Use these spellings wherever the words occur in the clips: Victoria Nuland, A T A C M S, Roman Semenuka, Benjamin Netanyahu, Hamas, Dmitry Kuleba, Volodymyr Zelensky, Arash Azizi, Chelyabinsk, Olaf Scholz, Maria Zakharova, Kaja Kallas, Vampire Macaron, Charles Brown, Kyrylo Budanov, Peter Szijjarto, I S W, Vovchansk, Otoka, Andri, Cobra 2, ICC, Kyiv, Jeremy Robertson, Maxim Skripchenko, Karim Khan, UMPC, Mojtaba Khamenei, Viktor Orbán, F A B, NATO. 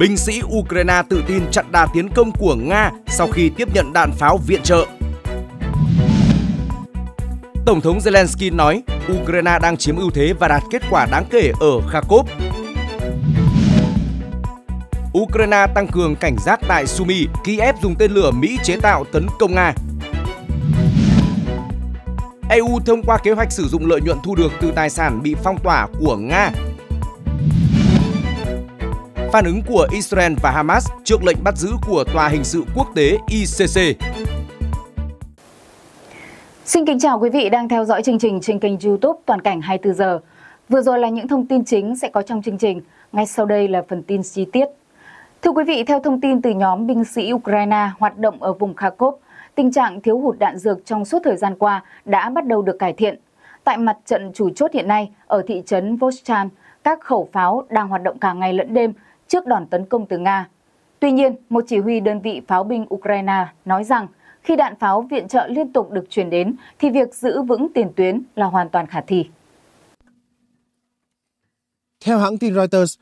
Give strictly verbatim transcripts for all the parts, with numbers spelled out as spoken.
Binh sĩ Ukraine tự tin chặn đà tiến công của Nga sau khi tiếp nhận đạn pháo viện trợ. Tổng thống Zelensky nói Ukraine đang chiếm ưu thế và đạt kết quả đáng kể ở Kharkov. Ukraine tăng cường cảnh giác tại Sumy, Kyiv dùng tên lửa Mỹ chế tạo tấn công Nga. e u thông qua kế hoạch sử dụng lợi nhuận thu được từ tài sản bị phong tỏa của Nga. Phản ứng của Israel và Hamas trước lệnh bắt giữ của Tòa hình sự quốc tế I C C. Xin kính chào quý vị đang theo dõi chương trình trên kênh YouTube Toàn cảnh hai mươi tư giờ. Vừa rồi là những thông tin chính sẽ có trong chương trình, ngay sau đây là phần tin chi tiết. Thưa quý vị, theo thông tin từ nhóm binh sĩ Ukraine hoạt động ở vùng Kharkov, tình trạng thiếu hụt đạn dược trong suốt thời gian qua đã bắt đầu được cải thiện. Tại mặt trận chủ chốt hiện nay, ở thị trấn Vovchansk, các khẩu pháo đang hoạt động cả ngày lẫn đêm trước đòn tấn công từ Nga. Tuy nhiên, một chỉ huy đơn vị pháo binh Ukraine nói rằng khi đạn pháo viện trợ liên tục được chuyển đến thì việc giữ vững tiền tuyến là hoàn toàn khả thi. Theo hãng tin Reuters,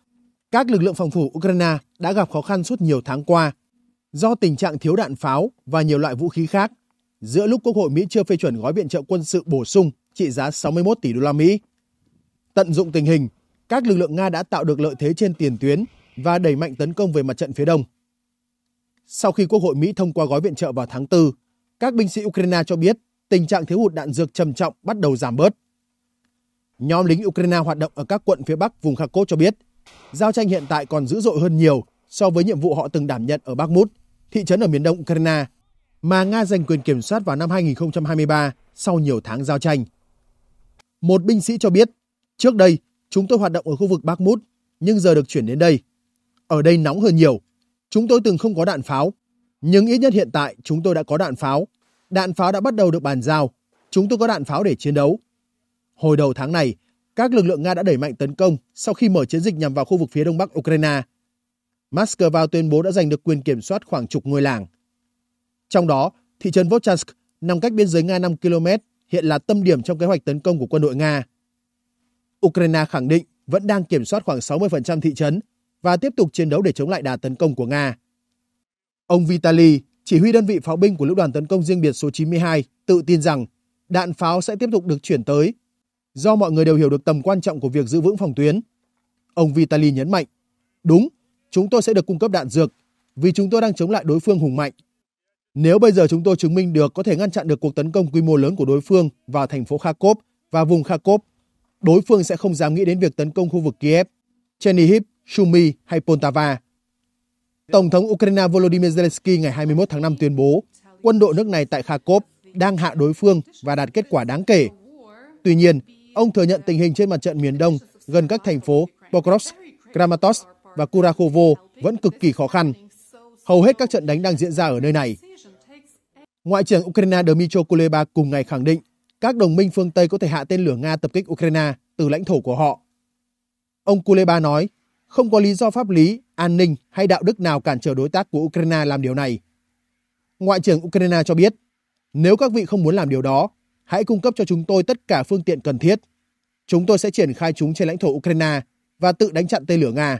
các lực lượng phòng thủ Ukraine đã gặp khó khăn suốt nhiều tháng qua do tình trạng thiếu đạn pháo và nhiều loại vũ khí khác giữa lúc Quốc hội Mỹ chưa phê chuẩn gói viện trợ quân sự bổ sung trị giá sáu mươi mốt tỷ đô la Mỹ. Tận dụng tình hình, các lực lượng Nga đã tạo được lợi thế trên tiền tuyến và đẩy mạnh tấn công về mặt trận phía đông. Sau khi Quốc hội Mỹ thông qua gói viện trợ vào tháng tư, các binh sĩ Ukraine cho biết tình trạng thiếu hụt đạn dược trầm trọng bắt đầu giảm bớt. Nhóm lính Ukraine hoạt động ở các quận phía bắc vùng Kharkov cho biết, giao tranh hiện tại còn dữ dội hơn nhiều so với nhiệm vụ họ từng đảm nhận ở Bakhmut, thị trấn ở miền đông Ukraine, mà Nga giành quyền kiểm soát vào năm hai nghìn không trăm hai mươi ba sau nhiều tháng giao tranh. Một binh sĩ cho biết, trước đây chúng tôi hoạt động ở khu vực Bakhmut, nhưng giờ được chuyển đến đây. Ở đây nóng hơn nhiều. Chúng tôi từng không có đạn pháo, nhưng ít nhất hiện tại chúng tôi đã có đạn pháo. Đạn pháo đã bắt đầu được bàn giao. Chúng tôi có đạn pháo để chiến đấu. Hồi đầu tháng này, các lực lượng Nga đã đẩy mạnh tấn công sau khi mở chiến dịch nhằm vào khu vực phía đông bắc Ukraine. Moscow tuyên bố đã giành được quyền kiểm soát khoảng chục ngôi làng. Trong đó, thị trấn Vovchansk nằm cách biên giới Nga năm ki lô mét, hiện là tâm điểm trong kế hoạch tấn công của quân đội Nga. Ukraine khẳng định vẫn đang kiểm soát khoảng sáu mươi phần trăm thị trấn và tiếp tục chiến đấu để chống lại đà tấn công của Nga. Ông Vitaly, chỉ huy đơn vị pháo binh của Lữ đoàn tấn công riêng biệt số chín mươi hai, tự tin rằng đạn pháo sẽ tiếp tục được chuyển tới do mọi người đều hiểu được tầm quan trọng của việc giữ vững phòng tuyến. Ông Vitaly nhấn mạnh, đúng, chúng tôi sẽ được cung cấp đạn dược vì chúng tôi đang chống lại đối phương hùng mạnh. Nếu bây giờ chúng tôi chứng minh được có thể ngăn chặn được cuộc tấn công quy mô lớn của đối phương vào thành phố Kharkov và vùng Kharkov, đối phương sẽ không dám nghĩ đến việc tấn công khu vực Kiev, Chernihiv, Sumy hay Poltava. Tổng thống Ukraine Volodymyr Zelensky ngày hai mươi mốt tháng năm tuyên bố quân đội nước này tại Kharkov đang hạ đối phương và đạt kết quả đáng kể. Tuy nhiên, ông thừa nhận tình hình trên mặt trận miền đông gần các thành phố Pokrovsk, Kramatorsk và Kurakhovo vẫn cực kỳ khó khăn. Hầu hết các trận đánh đang diễn ra ở nơi này. Ngoại trưởng Ukraine Dmitry Kuleba cùng ngày khẳng định các đồng minh phương Tây có thể hạ tên lửa Nga tập kích Ukraine từ lãnh thổ của họ. Ông Kuleba nói, không có lý do pháp lý, an ninh hay đạo đức nào cản trở đối tác của Ukraine làm điều này. Ngoại trưởng Ukraine cho biết, nếu các vị không muốn làm điều đó, hãy cung cấp cho chúng tôi tất cả phương tiện cần thiết. Chúng tôi sẽ triển khai chúng trên lãnh thổ Ukraine và tự đánh chặn tên lửa Nga.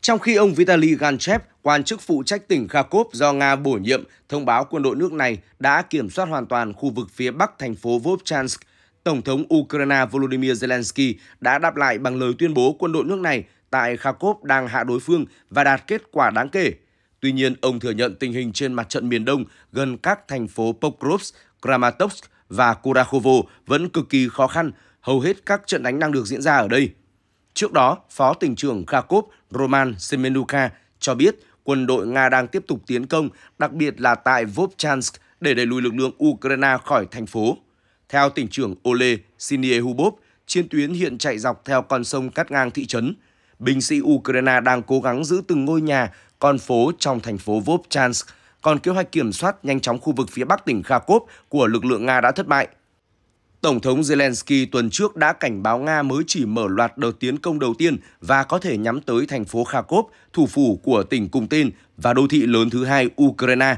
Trong khi ông Vitaly Ganchev, quan chức phụ trách tỉnh Kharkov do Nga bổ nhiệm, thông báo quân đội nước này đã kiểm soát hoàn toàn khu vực phía bắc thành phố Vovchansk, Tổng thống Ukraine Volodymyr Zelensky đã đáp lại bằng lời tuyên bố quân đội nước này tại Kharkov đang hạ đối phương và đạt kết quả đáng kể. Tuy nhiên, ông thừa nhận tình hình trên mặt trận miền đông gần các thành phố Pokrovsk, Kramatorsk và Kurakhovo vẫn cực kỳ khó khăn, hầu hết các trận đánh đang được diễn ra ở đây. Trước đó, Phó tỉnh trưởng Kharkov Roman Semenuka cho biết quân đội Nga đang tiếp tục tiến công, đặc biệt là tại Vovchansk để đẩy lùi lực lượng Ukraine khỏi thành phố. Theo tỉnh trưởng Ole Siniehubov, chiến tuyến hiện chạy dọc theo con sông cắt ngang thị trấn. Binh sĩ Ukraine đang cố gắng giữ từng ngôi nhà, con phố trong thành phố Vovchansk, còn kế hoạch kiểm soát nhanh chóng khu vực phía bắc tỉnh Kharkov của lực lượng Nga đã thất bại. Tổng thống Zelensky tuần trước đã cảnh báo Nga mới chỉ mở loạt đợt tiến công đầu tiên và có thể nhắm tới thành phố Kharkov, thủ phủ của tỉnh cùng tên và đô thị lớn thứ hai Ukraine.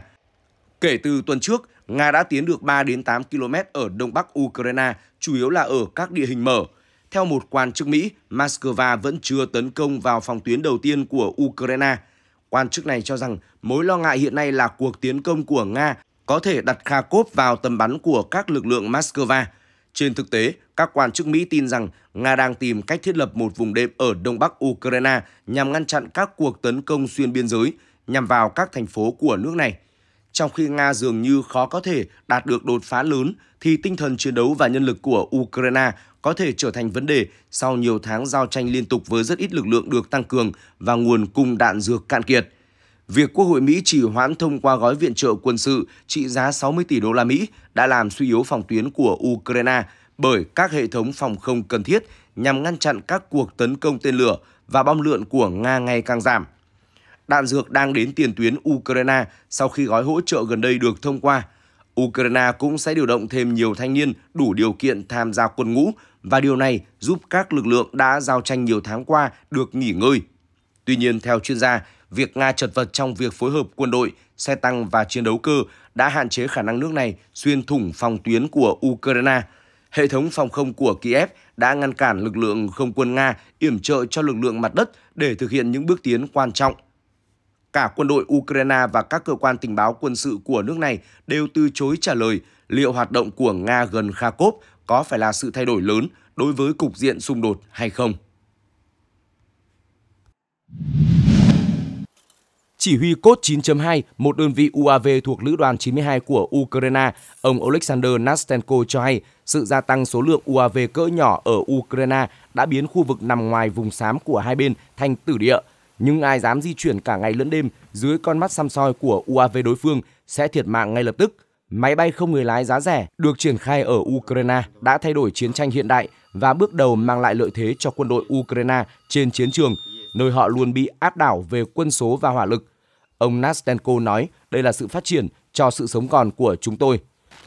Kể từ tuần trước, Nga đã tiến được ba đến tám ki lô mét ở đông bắc Ukraine, chủ yếu là ở các địa hình mở. Theo một quan chức Mỹ, Moscow vẫn chưa tấn công vào phòng tuyến đầu tiên của Ukraine. Quan chức này cho rằng mối lo ngại hiện nay là cuộc tiến công của Nga có thể đặt Kharkov vào tầm bắn của các lực lượng Moscow. Trên thực tế, các quan chức Mỹ tin rằng Nga đang tìm cách thiết lập một vùng đệm ở đông bắc Ukraine nhằm ngăn chặn các cuộc tấn công xuyên biên giới nhằm vào các thành phố của nước này. Trong khi Nga dường như khó có thể đạt được đột phá lớn, thì tinh thần chiến đấu và nhân lực của Ukraine có thể trở thành vấn đề sau nhiều tháng giao tranh liên tục với rất ít lực lượng được tăng cường và nguồn cung đạn dược cạn kiệt. Việc Quốc hội Mỹ trì hoãn thông qua gói viện trợ quân sự trị giá sáu mươi tỷ đô la Mỹ đã làm suy yếu phòng tuyến của Ukraine bởi các hệ thống phòng không cần thiết nhằm ngăn chặn các cuộc tấn công tên lửa và bom lượn của Nga ngày càng giảm. Đạn dược đang đến tiền tuyến Ukraine sau khi gói hỗ trợ gần đây được thông qua. Ukraine cũng sẽ điều động thêm nhiều thanh niên đủ điều kiện tham gia quân ngũ và điều này giúp các lực lượng đã giao tranh nhiều tháng qua được nghỉ ngơi. Tuy nhiên, theo chuyên gia, việc Nga chật vật trong việc phối hợp quân đội, xe tăng và chiến đấu cơ đã hạn chế khả năng nước này xuyên thủng phòng tuyến của Ukraine. Hệ thống phòng không của Kyiv đã ngăn cản lực lượng không quân Nga yểm trợ cho lực lượng mặt đất để thực hiện những bước tiến quan trọng. Cả quân đội Ukraine và các cơ quan tình báo quân sự của nước này đều từ chối trả lời liệu hoạt động của Nga gần Kharkov có phải là sự thay đổi lớn đối với cục diện xung đột hay không. Chỉ huy cốt chín chấm hai, một đơn vị u a vê thuộc Lữ đoàn chín mươi hai của Ukraine, ông Alexander Nastenko cho hay sự gia tăng số lượng u a vê cỡ nhỏ ở Ukraine đã biến khu vực nằm ngoài vùng xám của hai bên thành tử địa. Nhưng ai dám di chuyển cả ngày lẫn đêm dưới con mắt săm soi của u a vê đối phương sẽ thiệt mạng ngay lập tức. Máy bay không người lái giá rẻ được triển khai ở Ukraine đã thay đổi chiến tranh hiện đại và bước đầu mang lại lợi thế cho quân đội Ukraine trên chiến trường, nơi họ luôn bị áp đảo về quân số và hỏa lực. Ông Nastenko nói đây là sự phát triển cho sự sống còn của chúng tôi.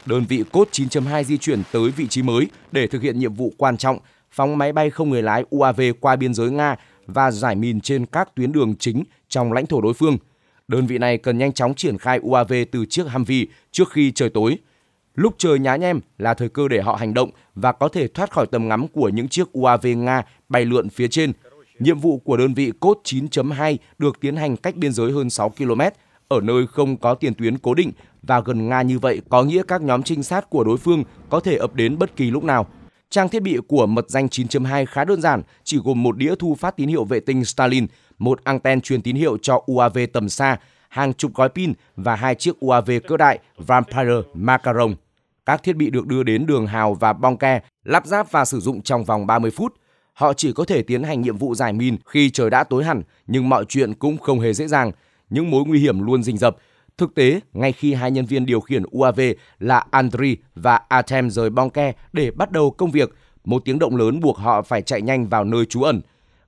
Đơn vị cốt chín chấm hai di chuyển tới vị trí mới để thực hiện nhiệm vụ quan trọng, phóng máy bay không người lái u a vê qua biên giới Nga và giải mìn trên các tuyến đường chính trong lãnh thổ đối phương. Đơn vị này cần nhanh chóng triển khai u a vê từ chiếc Humvee trước khi trời tối. Lúc trời nhá nhem là thời cơ để họ hành động và có thể thoát khỏi tầm ngắm của những chiếc u a vê Nga bay lượn phía trên. Nhiệm vụ của đơn vị cốt chín chấm hai được tiến hành cách biên giới hơn sáu ki lô mét, ở nơi không có tiền tuyến cố định và gần Nga như vậy có nghĩa các nhóm trinh sát của đối phương có thể ập đến bất kỳ lúc nào. Trang thiết bị của mật danh chín chấm hai khá đơn giản, chỉ gồm một đĩa thu phát tín hiệu vệ tinh Starlink, một anten truyền tín hiệu cho u a vê tầm xa, hàng chục gói pin và hai chiếc u a vê cỡ đại Vampire Macaron. Các thiết bị được đưa đến đường hào và bong ke, lắp ráp và sử dụng trong vòng ba mươi phút. Họ chỉ có thể tiến hành nhiệm vụ giải min khi trời đã tối hẳn, nhưng mọi chuyện cũng không hề dễ dàng. Những mối nguy hiểm luôn rình rập. Thực tế, ngay khi hai nhân viên điều khiển u a vê là Andri và a tê a xê em ét rời bong ke để bắt đầu công việc, một tiếng động lớn buộc họ phải chạy nhanh vào nơi trú ẩn.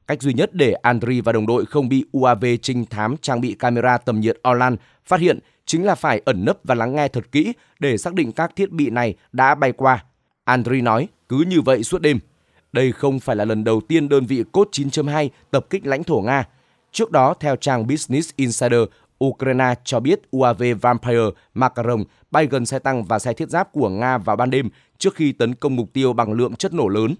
Cách duy nhất để Andri và đồng đội không bị u a vê trinh thám trang bị camera tầm nhiệt Orlan phát hiện chính là phải ẩn nấp và lắng nghe thật kỹ để xác định các thiết bị này đã bay qua. Andri nói, cứ như vậy suốt đêm. Đây không phải là lần đầu tiên đơn vị cốt chín chấm hai tập kích lãnh thổ Nga. Trước đó, theo trang Business Insider, Ukraine cho biết u a vê Vampire Macaron bay gần xe tăng và xe thiết giáp của Nga vào ban đêm trước khi tấn công mục tiêu bằng lượng chất nổ lớn.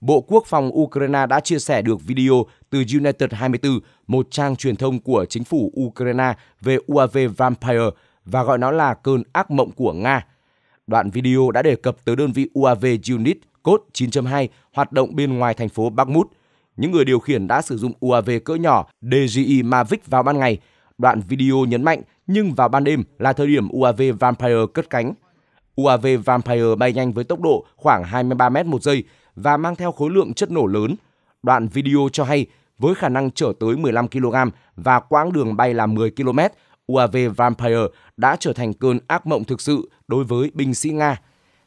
Bộ Quốc phòng Ukraine đã chia sẻ được video từ United hai mươi tư, một trang truyền thông của chính phủ Ukraine về u a vê Vampire và gọi nó là cơn ác mộng của Nga. Đoạn video đã đề cập tới đơn vị u a vê Unit cốt chín chấm hai hoạt động bên ngoài thành phố Bakhmut. Những người điều khiển đã sử dụng u a vê cỡ nhỏ đê giê i Mavic vào ban ngày. Đoạn video nhấn mạnh, nhưng vào ban đêm là thời điểm u a vê Vampire cất cánh. u a vê Vampire bay nhanh với tốc độ khoảng hai mươi ba mét một giây và mang theo khối lượng chất nổ lớn. Đoạn video cho hay, với khả năng chở tới mười lăm ki lô gam và quãng đường bay là mười ki lô mét, u a vê Vampire đã trở thành cơn ác mộng thực sự đối với binh sĩ Nga.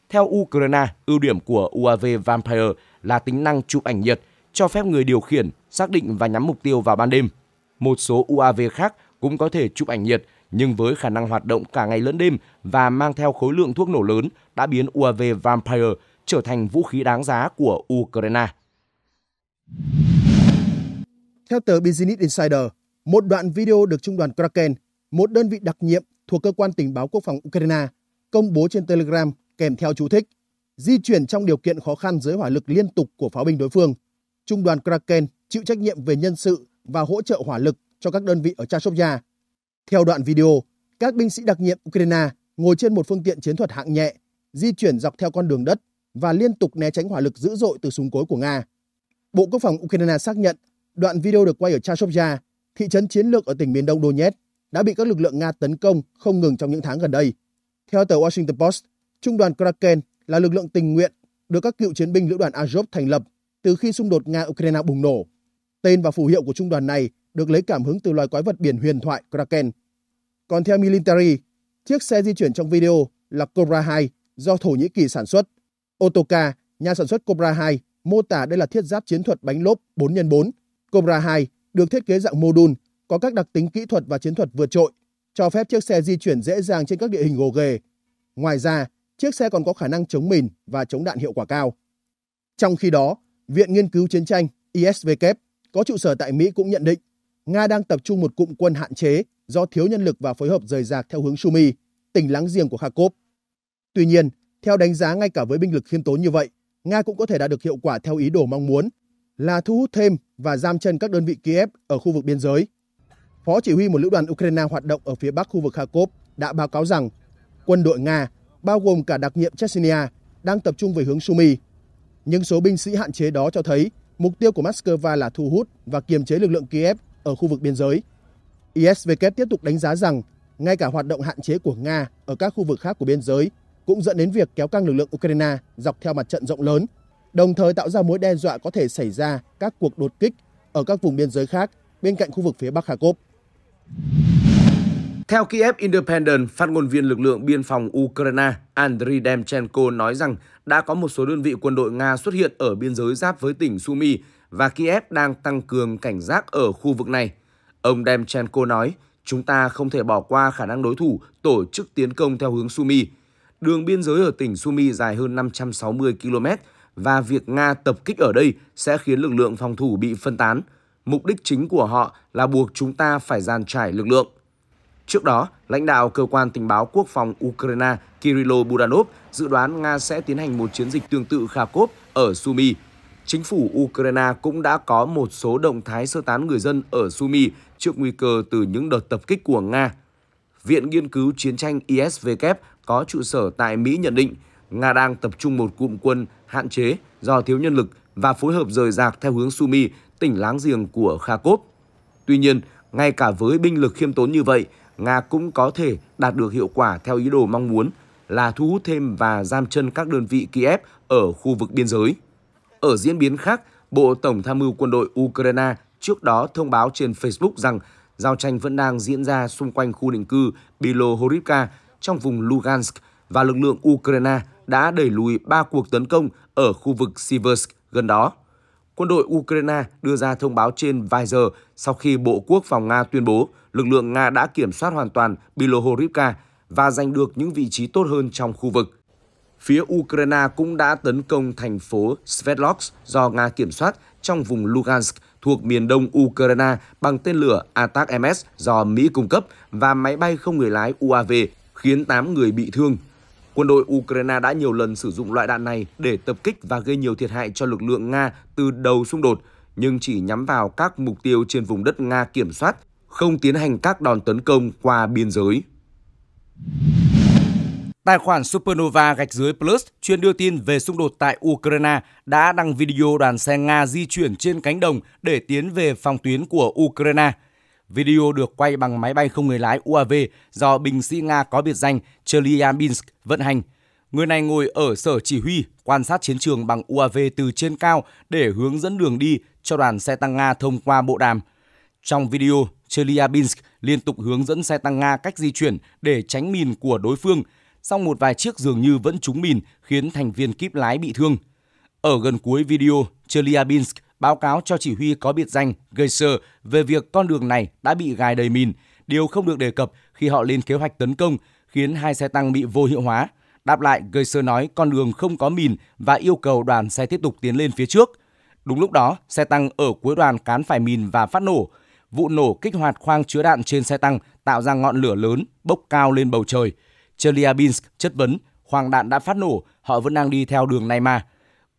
Theo Ukraine, ưu điểm của u a vê Vampire là tính năng chụp ảnh nhiệt, cho phép người điều khiển xác định và nhắm mục tiêu vào ban đêm. Một số u a vê khác cũng có thể chụp ảnh nhiệt, nhưng với khả năng hoạt động cả ngày lẫn đêm và mang theo khối lượng thuốc nổ lớn đã biến u a vê Vampire trở thành vũ khí đáng giá của Ukraine. Theo tờ Business Insider, một đoạn video được Trung đoàn Kraken, một đơn vị đặc nhiệm thuộc Cơ quan Tình báo Quốc phòng Ukraine, công bố trên Telegram kèm theo chú thích. di chuyển trong điều kiện khó khăn dưới hỏa lực liên tục của pháo binh đối phương. Trung đoàn Kraken chịu trách nhiệm về nhân sự và hỗ trợ hỏa lực cho các đơn vị ở Chashovya. Theo đoạn video, các binh sĩ đặc nhiệm Ukraine ngồi trên một phương tiện chiến thuật hạng nhẹ, di chuyển dọc theo con đường đất và liên tục né tránh hỏa lực dữ dội từ súng cối của Nga. Bộ Quốc phòng Ukraine xác nhận đoạn video được quay ở Chashovya, thị trấn chiến lược ở tỉnh miền đông Donetsk, đã bị các lực lượng Nga tấn công không ngừng trong những tháng gần đây. Theo tờ Washington Post, Trung đoàn Kraken là lực lượng tình nguyện được các cựu chiến binh lữ đoàn Azov thành lập từ khi xung đột Nga-Ukraine bùng nổ. Tên và phù hiệu của trung đoàn này được lấy cảm hứng từ loài quái vật biển huyền thoại Kraken. Còn theo Military, chiếc xe di chuyển trong video là Cobra hai do Thổ Nhĩ Kỳ sản xuất. Otoka, nhà sản xuất Cobra hai, mô tả đây là thiết giáp chiến thuật bánh lốp bốn nhân bốn. Cobra hai được thiết kế dạng module, có các đặc tính kỹ thuật và chiến thuật vượt trội, cho phép chiếc xe di chuyển dễ dàng trên các địa hình gồ ghề. Ngoài ra, chiếc xe còn có khả năng chống mìn và chống đạn hiệu quả cao. Trong khi đó, Viện Nghiên cứu Chiến tranh I S W có trụ sở tại Mỹ cũng nhận định Nga đang tập trung một cụm quân hạn chế do thiếu nhân lực và phối hợp rời rạc theo hướng Sumy, tỉnh láng giềng của Kharkov. Tuy nhiên, theo đánh giá, ngay cả với binh lực khiêm tốn như vậy, Nga cũng có thể đạt được hiệu quả theo ý đồ mong muốn là thu hút thêm và giam chân các đơn vị Kiev ở khu vực biên giới. Phó chỉ huy một lữ đoàn Ukraine hoạt động ở phía bắc khu vực Kharkov đã báo cáo rằng quân đội Nga, bao gồm cả đặc nhiệm Chechnya, đang tập trung về hướng Sumy. Nhưng số binh sĩ hạn chế đó cho thấy mục tiêu của Moscow là thu hút và kiềm chế lực lượng Kiev ở khu vực biên giới. I S W tiếp tục đánh giá rằng ngay cả hoạt động hạn chế của Nga ở các khu vực khác của biên giới cũng dẫn đến việc kéo căng lực lượng Ukraine dọc theo mặt trận rộng lớn, đồng thời tạo ra mối đe dọa có thể xảy ra các cuộc đột kích ở các vùng biên giới khác bên cạnh khu vực phía bắc Kharkov. Theo Kiev Independent, phát ngôn viên lực lượng biên phòng Ukraine Andriy Demchenko nói rằng đã có một số đơn vị quân đội Nga xuất hiện ở biên giới giáp với tỉnh Sumy và Kiev đang tăng cường cảnh giác ở khu vực này. Ông Demchenko nói, chúng ta không thể bỏ qua khả năng đối thủ tổ chức tiến công theo hướng Sumy. Đường biên giới ở tỉnh Sumy dài hơn năm trăm sáu mươi ki lô mét và việc Nga tập kích ở đây sẽ khiến lực lượng phòng thủ bị phân tán. Mục đích chính của họ là buộc chúng ta phải dàn trải lực lượng. Trước đó, lãnh đạo Cơ quan Tình báo Quốc phòng Ukraine Kyrylo Budanov dự đoán Nga sẽ tiến hành một chiến dịch tương tự Kharkov ở Sumy. Chính phủ Ukraine cũng đã có một số động thái sơ tán người dân ở Sumy trước nguy cơ từ những đợt tập kích của Nga. Viện Nghiên cứu Chiến tranh I S W có trụ sở tại Mỹ nhận định Nga đang tập trung một cụm quân hạn chế do thiếu nhân lực và phối hợp rời rạc theo hướng Sumy, tỉnh láng giềng của Kharkov. Tuy nhiên, ngay cả với binh lực khiêm tốn như vậy, Nga cũng có thể đạt được hiệu quả theo ý đồ mong muốn là thu hút thêm và giam chân các đơn vị Kiev ở khu vực biên giới. Ở diễn biến khác, Bộ Tổng tham mưu quân đội Ukraine trước đó thông báo trên Facebook rằng giao tranh vẫn đang diễn ra xung quanh khu định cư Bilohorivka trong vùng Lugansk và lực lượng Ukraine đã đẩy lùi ba cuộc tấn công ở khu vực Siversk gần đó. Quân đội Ukraine đưa ra thông báo trên vài giờ sau khi Bộ Quốc phòng Nga tuyên bố lực lượng Nga đã kiểm soát hoàn toàn Bilohorivka và giành được những vị trí tốt hơn trong khu vực. Phía Ukraine cũng đã tấn công thành phố Sverdlovsk do Nga kiểm soát trong vùng Lugansk thuộc miền đông Ukraine bằng tên lửa A T A C M S do Mỹ cung cấp và máy bay không người lái U A V, khiến tám người bị thương. Quân đội Ukraine đã nhiều lần sử dụng loại đạn này để tập kích và gây nhiều thiệt hại cho lực lượng Nga từ đầu xung đột, nhưng chỉ nhắm vào các mục tiêu trên vùng đất Nga kiểm soát, không tiến hành các đòn tấn công qua biên giới. Tài khoản Supernova gạch dưới Plus chuyên đưa tin về xung đột tại Ukraine đã đăng video đoàn xe Nga di chuyển trên cánh đồng để tiến về phòng tuyến của Ukraine. Video được quay bằng máy bay không người lái U A V do binh sĩ Nga có biệt danh Chelyabinsk vận hành. Người này ngồi ở sở chỉ huy, quan sát chiến trường bằng U A V từ trên cao để hướng dẫn đường đi cho đoàn xe tăng Nga thông qua bộ đàm. Trong video, Chelyabinsk liên tục hướng dẫn xe tăng Nga cách di chuyển để tránh mìn của đối phương, song một vài chiếc dường như vẫn trúng mìn khiến thành viên kíp lái bị thương. Ở gần cuối video, Chelyabinsk báo cáo cho chỉ huy có biệt danh Geyser về việc con đường này đã bị gài đầy mìn, điều không được đề cập khi họ lên kế hoạch tấn công, khiến hai xe tăng bị vô hiệu hóa. Đáp lại, Geyser nói con đường không có mìn và yêu cầu đoàn xe tiếp tục tiến lên phía trước. Đúng lúc đó, xe tăng ở cuối đoàn cán phải mìn và phát nổ. Vụ nổ kích hoạt khoang chứa đạn trên xe tăng tạo ra ngọn lửa lớn bốc cao lên bầu trời. Chelyabinsk chất vấn, khoang đạn đã phát nổ, họ vẫn đang đi theo đường này mà.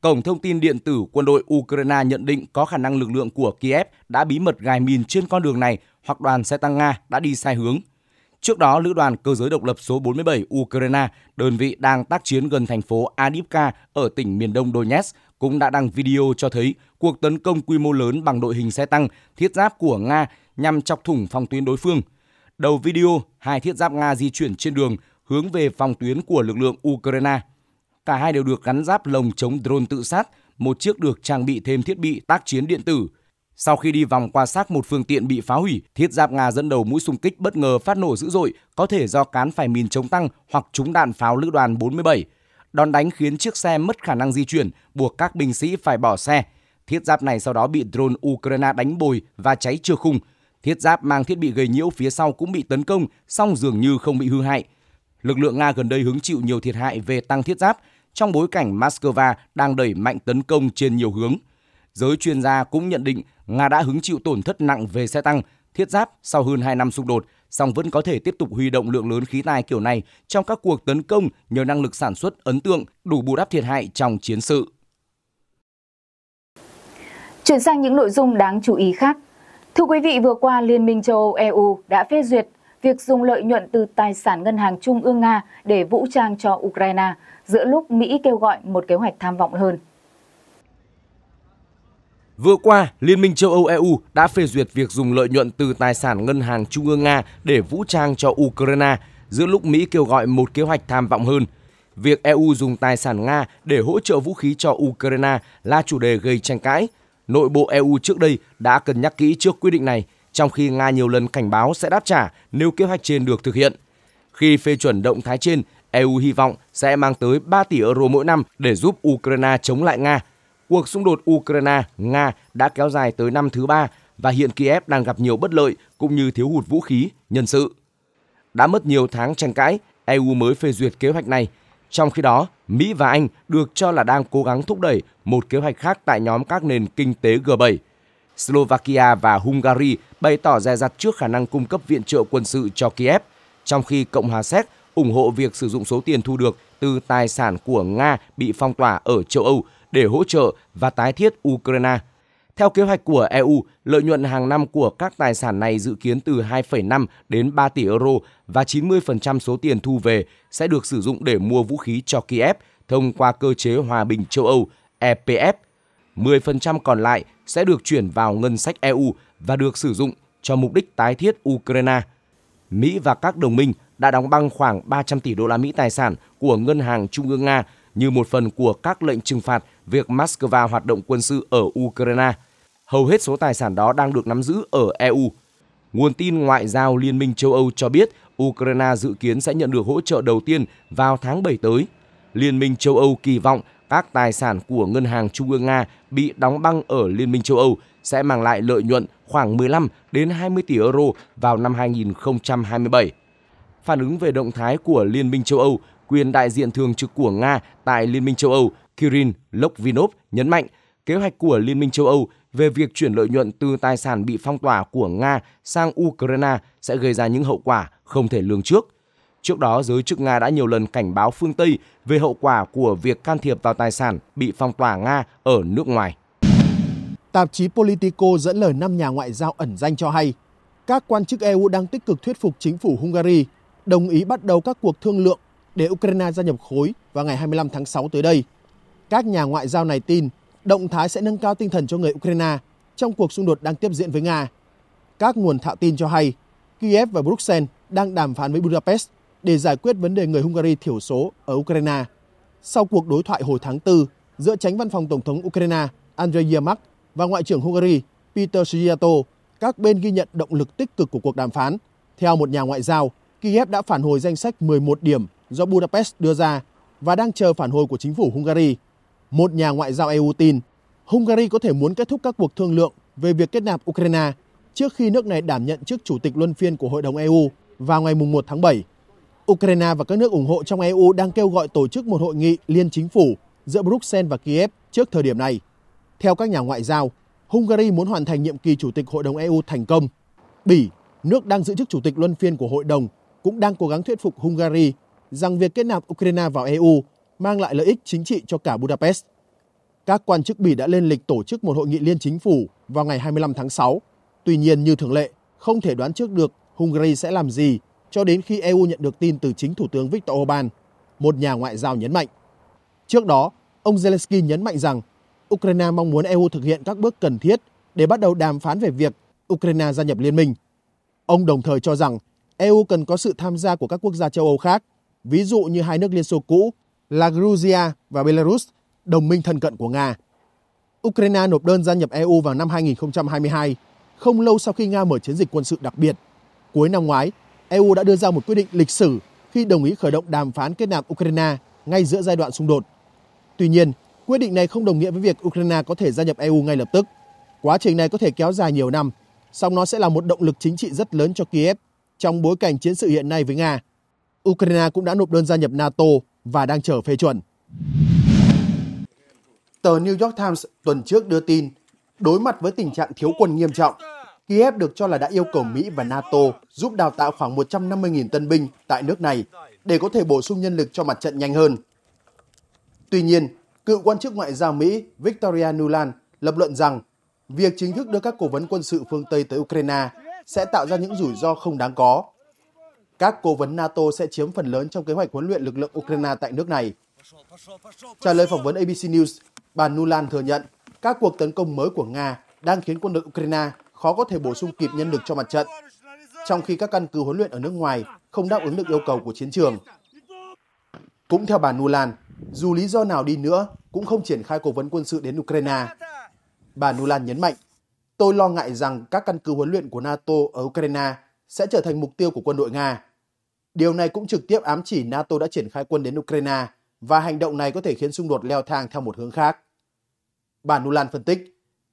Cổng thông tin điện tử quân đội Ukraine nhận định có khả năng lực lượng của Kiev đã bí mật gài mìn trên con đường này hoặc đoàn xe tăng Nga đã đi sai hướng. Trước đó, Lữ đoàn Cơ giới Độc lập số bốn mươi bảy Ukraine, đơn vị đang tác chiến gần thành phố Avdiivka ở tỉnh miền đông Donetsk, cũng đã đăng video cho thấy cuộc tấn công quy mô lớn bằng đội hình xe tăng, thiết giáp của Nga nhằm chọc thủng phòng tuyến đối phương. Đầu video, hai thiết giáp Nga di chuyển trên đường hướng về phòng tuyến của lực lượng Ukraine. Cả hai đều được gắn giáp lồng chống drone tự sát, một chiếc được trang bị thêm thiết bị tác chiến điện tử. Sau khi đi vòng qua xác một phương tiện bị phá hủy, thiết giáp Nga dẫn đầu mũi xung kích bất ngờ phát nổ dữ dội, có thể do cán phải mìn chống tăng hoặc trúng đạn pháo lữ đoàn bốn mươi bảy. Đòn đánh khiến chiếc xe mất khả năng di chuyển, buộc các binh sĩ phải bỏ xe. Thiết giáp này sau đó bị drone Ukraine đánh bồi và cháy trơ khung. Thiết giáp mang thiết bị gây nhiễu phía sau cũng bị tấn công, song dường như không bị hư hại. Lực lượng Nga gần đây hứng chịu nhiều thiệt hại về tăng thiết giáp, trong bối cảnh Moscow đang đẩy mạnh tấn công trên nhiều hướng. Giới chuyên gia cũng nhận định Nga đã hứng chịu tổn thất nặng về xe tăng, thiết giáp sau hơn hai năm xung đột, song vẫn có thể tiếp tục huy động lượng lớn khí tài kiểu này trong các cuộc tấn công nhờ năng lực sản xuất ấn tượng, đủ bù đắp thiệt hại trong chiến sự. Chuyển sang những nội dung đáng chú ý khác. Thưa quý vị, vừa qua Liên minh châu Âu E U đã phê duyệt việc dùng lợi nhuận từ tài sản Ngân hàng Trung ương Nga để vũ trang cho Ukraine, giữa lúc Mỹ kêu gọi một kế hoạch tham vọng hơn. Vừa qua, Liên minh châu Âu E U đã phê duyệt việc dùng lợi nhuận từ tài sản Ngân hàng Trung ương Nga để vũ trang cho Ukraine, giữa lúc Mỹ kêu gọi một kế hoạch tham vọng hơn. Việc E U dùng tài sản Nga để hỗ trợ vũ khí cho Ukraine là chủ đề gây tranh cãi. Nội bộ E U trước đây đã cân nhắc kỹ trước quyết định này, trong khi Nga nhiều lần cảnh báo sẽ đáp trả nếu kế hoạch trên được thực hiện. Khi phê chuẩn động thái trên, E U hy vọng sẽ mang tới ba tỷ euro mỗi năm để giúp Ukraine chống lại Nga. Cuộc xung đột Ukraine-Nga đã kéo dài tới năm thứ ba và hiện Kiev đang gặp nhiều bất lợi cũng như thiếu hụt vũ khí, nhân sự. Đã mất nhiều tháng tranh cãi, E U mới phê duyệt kế hoạch này. Trong khi đó, Mỹ và Anh được cho là đang cố gắng thúc đẩy một kế hoạch khác tại nhóm các nền kinh tế G bảy. Slovakia và Hungary bày tỏ dè dặt trước khả năng cung cấp viện trợ quân sự cho Kiev, trong khi Cộng hòa Séc ủng hộ việc sử dụng số tiền thu được từ tài sản của Nga bị phong tỏa ở châu Âu để hỗ trợ và tái thiết Ukraine. Theo kế hoạch của E U, lợi nhuận hàng năm của các tài sản này dự kiến từ hai phẩy năm đến ba tỷ euro và chín mươi phần trăm số tiền thu về sẽ được sử dụng để mua vũ khí cho Kiev thông qua cơ chế hòa bình châu Âu E P F. mười phần trăm còn lại sẽ được chuyển vào ngân sách E U và được sử dụng cho mục đích tái thiết Ukraine. Mỹ và các đồng minh đã đóng băng khoảng ba trăm tỷ đô la Mỹ tài sản của Ngân hàng Trung ương Nga như một phần của các lệnh trừng phạt việc Moscow hoạt động quân sự ở Ukraine. Hầu hết số tài sản đó đang được nắm giữ ở E U. Nguồn tin ngoại giao Liên minh châu Âu cho biết Ukraine dự kiến sẽ nhận được hỗ trợ đầu tiên vào tháng bảy tới. Liên minh châu Âu kỳ vọng các tài sản của Ngân hàng Trung ương Nga bị đóng băng ở Liên minh châu Âu sẽ mang lại lợi nhuận khoảng mười lăm đến hai mươi tỷ euro vào năm hai nghìn không trăm hai mươi bảy. Phản ứng về động thái của Liên minh châu Âu, quyền đại diện thường trực của Nga tại Liên minh châu Âu Kirill Lokvinov nhấn mạnh kế hoạch của Liên minh châu Âu về việc chuyển lợi nhuận từ tài sản bị phong tỏa của Nga sang Ukraine sẽ gây ra những hậu quả không thể lường trước. Trước đó, giới chức Nga đã nhiều lần cảnh báo phương Tây về hậu quả của việc can thiệp vào tài sản bị phong tỏa Nga ở nước ngoài. Tạp chí Politico dẫn lời năm nhà ngoại giao ẩn danh cho hay, các quan chức E U đang tích cực thuyết phục chính phủ Hungary đồng ý bắt đầu các cuộc thương lượng để Ukraine gia nhập khối vào ngày hai mươi lăm tháng sáu tới đây. Các nhà ngoại giao này tin động thái sẽ nâng cao tinh thần cho người Ukraine trong cuộc xung đột đang tiếp diễn với Nga. Các nguồn thạo tin cho hay, Kiev và Bruxelles đang đàm phán với Budapest để giải quyết vấn đề người Hungary thiểu số ở Ukraine. Sau cuộc đối thoại hồi tháng tư giữa Chánh Văn phòng Tổng thống Ukraine Andriy Demchenko và Ngoại trưởng Hungary Peter Szijjarto, các bên ghi nhận động lực tích cực của cuộc đàm phán. Theo một nhà ngoại giao, Kiev đã phản hồi danh sách mười một điểm do Budapest đưa ra và đang chờ phản hồi của chính phủ Hungary. Một nhà ngoại giao E U tin Hungary có thể muốn kết thúc các cuộc thương lượng về việc kết nạp Ukraine trước khi nước này đảm nhận chức chủ tịch luân phiên của Hội đồng E U vào ngày mùng một tháng bảy. Ukraine và các nước ủng hộ trong E U đang kêu gọi tổ chức một hội nghị liên chính phủ giữa Bruxelles và Kiev trước thời điểm này. Theo các nhà ngoại giao, Hungary muốn hoàn thành nhiệm kỳ chủ tịch Hội đồng E U thành công. Bỉ, nước đang giữ chức chủ tịch luân phiên của Hội đồng, cũng đang cố gắng thuyết phục Hungary rằng việc kết nạp Ukraine vào e u mang lại lợi ích chính trị cho cả Budapest. Các quan chức Bỉ đã lên lịch tổ chức một hội nghị liên chính phủ vào ngày hai mươi lăm tháng sáu. Tuy nhiên, như thường lệ, không thể đoán trước được Hungary sẽ làm gì cho đến khi e u nhận được tin từ chính Thủ tướng Viktor Orbán, một nhà ngoại giao nhấn mạnh. Trước đó, ông Zelensky nhấn mạnh rằng Ukraine mong muốn e u thực hiện các bước cần thiết để bắt đầu đàm phán về việc Ukraine gia nhập liên minh. Ông đồng thời cho rằng e u cần có sự tham gia của các quốc gia châu Âu khác, ví dụ như hai nước Liên Xô cũ là Georgia và Belarus, đồng minh thân cận của Nga. Ukraine nộp đơn gia nhập e u vào năm hai nghìn không trăm hai mươi hai, không lâu sau khi Nga mở chiến dịch quân sự đặc biệt. Cuối năm ngoái, e u đã đưa ra một quyết định lịch sử khi đồng ý khởi động đàm phán kết nạp Ukraine ngay giữa giai đoạn xung đột. Tuy nhiên, quyết định này không đồng nghĩa với việc Ukraine có thể gia nhập e u ngay lập tức. Quá trình này có thể kéo dài nhiều năm, song nó sẽ là một động lực chính trị rất lớn cho Kiev trong bối cảnh chiến sự hiện nay với Nga. Ukraine cũng đã nộp đơn gia nhập NATO và đang chờ phê chuẩn. Tờ New York Times tuần trước đưa tin, đối mặt với tình trạng thiếu quân nghiêm trọng, Kiev được cho là đã yêu cầu Mỹ và NATO giúp đào tạo khoảng một trăm năm mươi nghìn tân binh tại nước này để có thể bổ sung nhân lực cho mặt trận nhanh hơn. Tuy nhiên, cựu quan chức ngoại giao Mỹ Victoria Nuland lập luận rằng việc chính thức đưa các cố vấn quân sự phương Tây tới Ukraine sẽ tạo ra những rủi ro không đáng có. Các cố vấn NATO sẽ chiếm phần lớn trong kế hoạch huấn luyện lực lượng Ukraine tại nước này. Trả lời phỏng vấn a bê xê News, bà Nuland thừa nhận các cuộc tấn công mới của Nga đang khiến quân đội Ukraine khó có thể bổ sung kịp nhân lực cho mặt trận, trong khi các căn cứ huấn luyện ở nước ngoài không đáp ứng được yêu cầu của chiến trường. Cũng theo bà Nuland, dù lý do nào đi nữa cũng không triển khai cố vấn quân sự đến Ukraine. Bà Nuland nhấn mạnh, tôi lo ngại rằng các căn cứ huấn luyện của NATO ở Ukraine sẽ trở thành mục tiêu của quân đội Nga. Điều này cũng trực tiếp ám chỉ NATO đã triển khai quân đến Ukraine và hành động này có thể khiến xung đột leo thang theo một hướng khác. Bà Nuland phân tích,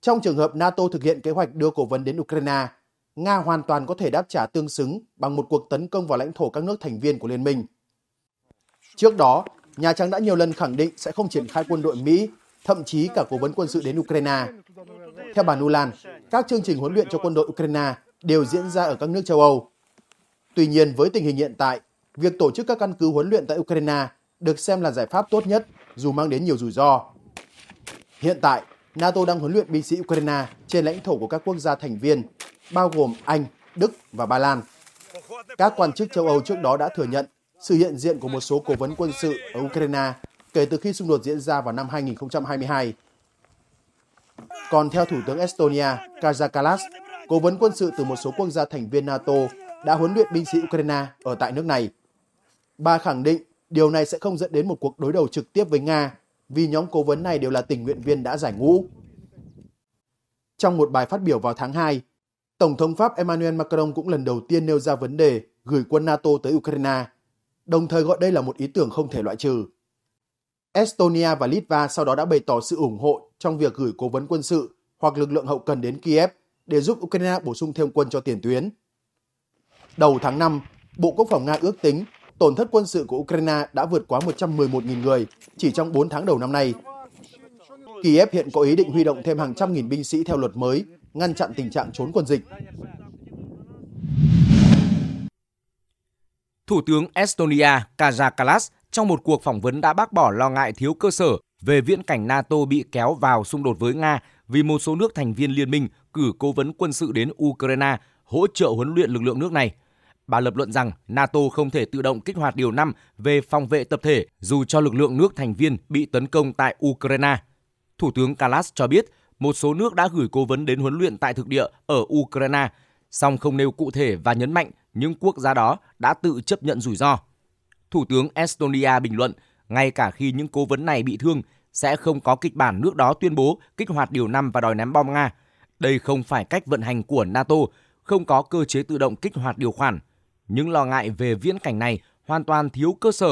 trong trường hợp NATO thực hiện kế hoạch đưa cố vấn đến Ukraine, Nga hoàn toàn có thể đáp trả tương xứng bằng một cuộc tấn công vào lãnh thổ các nước thành viên của liên minh. Trước đó, Nhà Trắng đã nhiều lần khẳng định sẽ không triển khai quân đội Mỹ, thậm chí cả cố vấn quân sự đến Ukraine. Theo bà Nuland, các chương trình huấn luyện cho quân đội Ukraine đều diễn ra ở các nước châu Âu. Tuy nhiên, với tình hình hiện tại, việc tổ chức các căn cứ huấn luyện tại Ukraine được xem là giải pháp tốt nhất dù mang đến nhiều rủi ro. Hiện tại, NATO đang huấn luyện binh sĩ Ukraine trên lãnh thổ của các quốc gia thành viên, bao gồm Anh, Đức và Ba Lan. Các quan chức châu Âu trước đó đã thừa nhận sự hiện diện của một số cố vấn quân sự ở Ukraine kể từ khi xung đột diễn ra vào năm hai nghìn không trăm hai mươi hai. Còn theo Thủ tướng Estonia Kaja Kallas, cố vấn quân sự từ một số quốc gia thành viên NATO đã huấn luyện binh sĩ Ukraine ở tại nước này. Bà khẳng định điều này sẽ không dẫn đến một cuộc đối đầu trực tiếp với Nga vì nhóm cố vấn này đều là tình nguyện viên đã giải ngũ. Trong một bài phát biểu vào tháng hai, Tổng thống Pháp Emmanuel Macron cũng lần đầu tiên nêu ra vấn đề gửi quân NATO tới Ukraine, đồng thời gọi đây là một ý tưởng không thể loại trừ. Estonia và Litva sau đó đã bày tỏ sự ủng hộ trong việc gửi cố vấn quân sự hoặc lực lượng hậu cần đến Kiev để giúp Ukraine bổ sung thêm quân cho tiền tuyến. Đầu tháng năm, Bộ Quốc phòng Nga ước tính tổn thất quân sự của Ukraine đã vượt quá một trăm mười một nghìn người chỉ trong bốn tháng đầu năm nay. Kiev hiện có ý định huy động thêm hàng trăm nghìn binh sĩ theo luật mới, ngăn chặn tình trạng trốn quân dịch. Thủ tướng Estonia Kaja Kallas trong một cuộc phỏng vấn đã bác bỏ lo ngại thiếu cơ sở về viễn cảnh NATO bị kéo vào xung đột với Nga vì một số nước thành viên liên minh cử cố vấn quân sự đến Ukraine hỗ trợ huấn luyện lực lượng nước này. Bà lập luận rằng NATO không thể tự động kích hoạt điều năm về phòng vệ tập thể dù cho lực lượng nước thành viên bị tấn công tại Ukraine. Thủ tướng Kallas cho biết một số nước đã gửi cố vấn đến huấn luyện tại thực địa ở Ukraine, song không nêu cụ thể và nhấn mạnh những quốc gia đó đã tự chấp nhận rủi ro. Thủ tướng Estonia bình luận, ngay cả khi những cố vấn này bị thương, sẽ không có kịch bản nước đó tuyên bố kích hoạt điều năm và đòi ném bom Nga. Đây không phải cách vận hành của NATO, không có cơ chế tự động kích hoạt điều khoản. Những lo ngại về viễn cảnh này hoàn toàn thiếu cơ sở.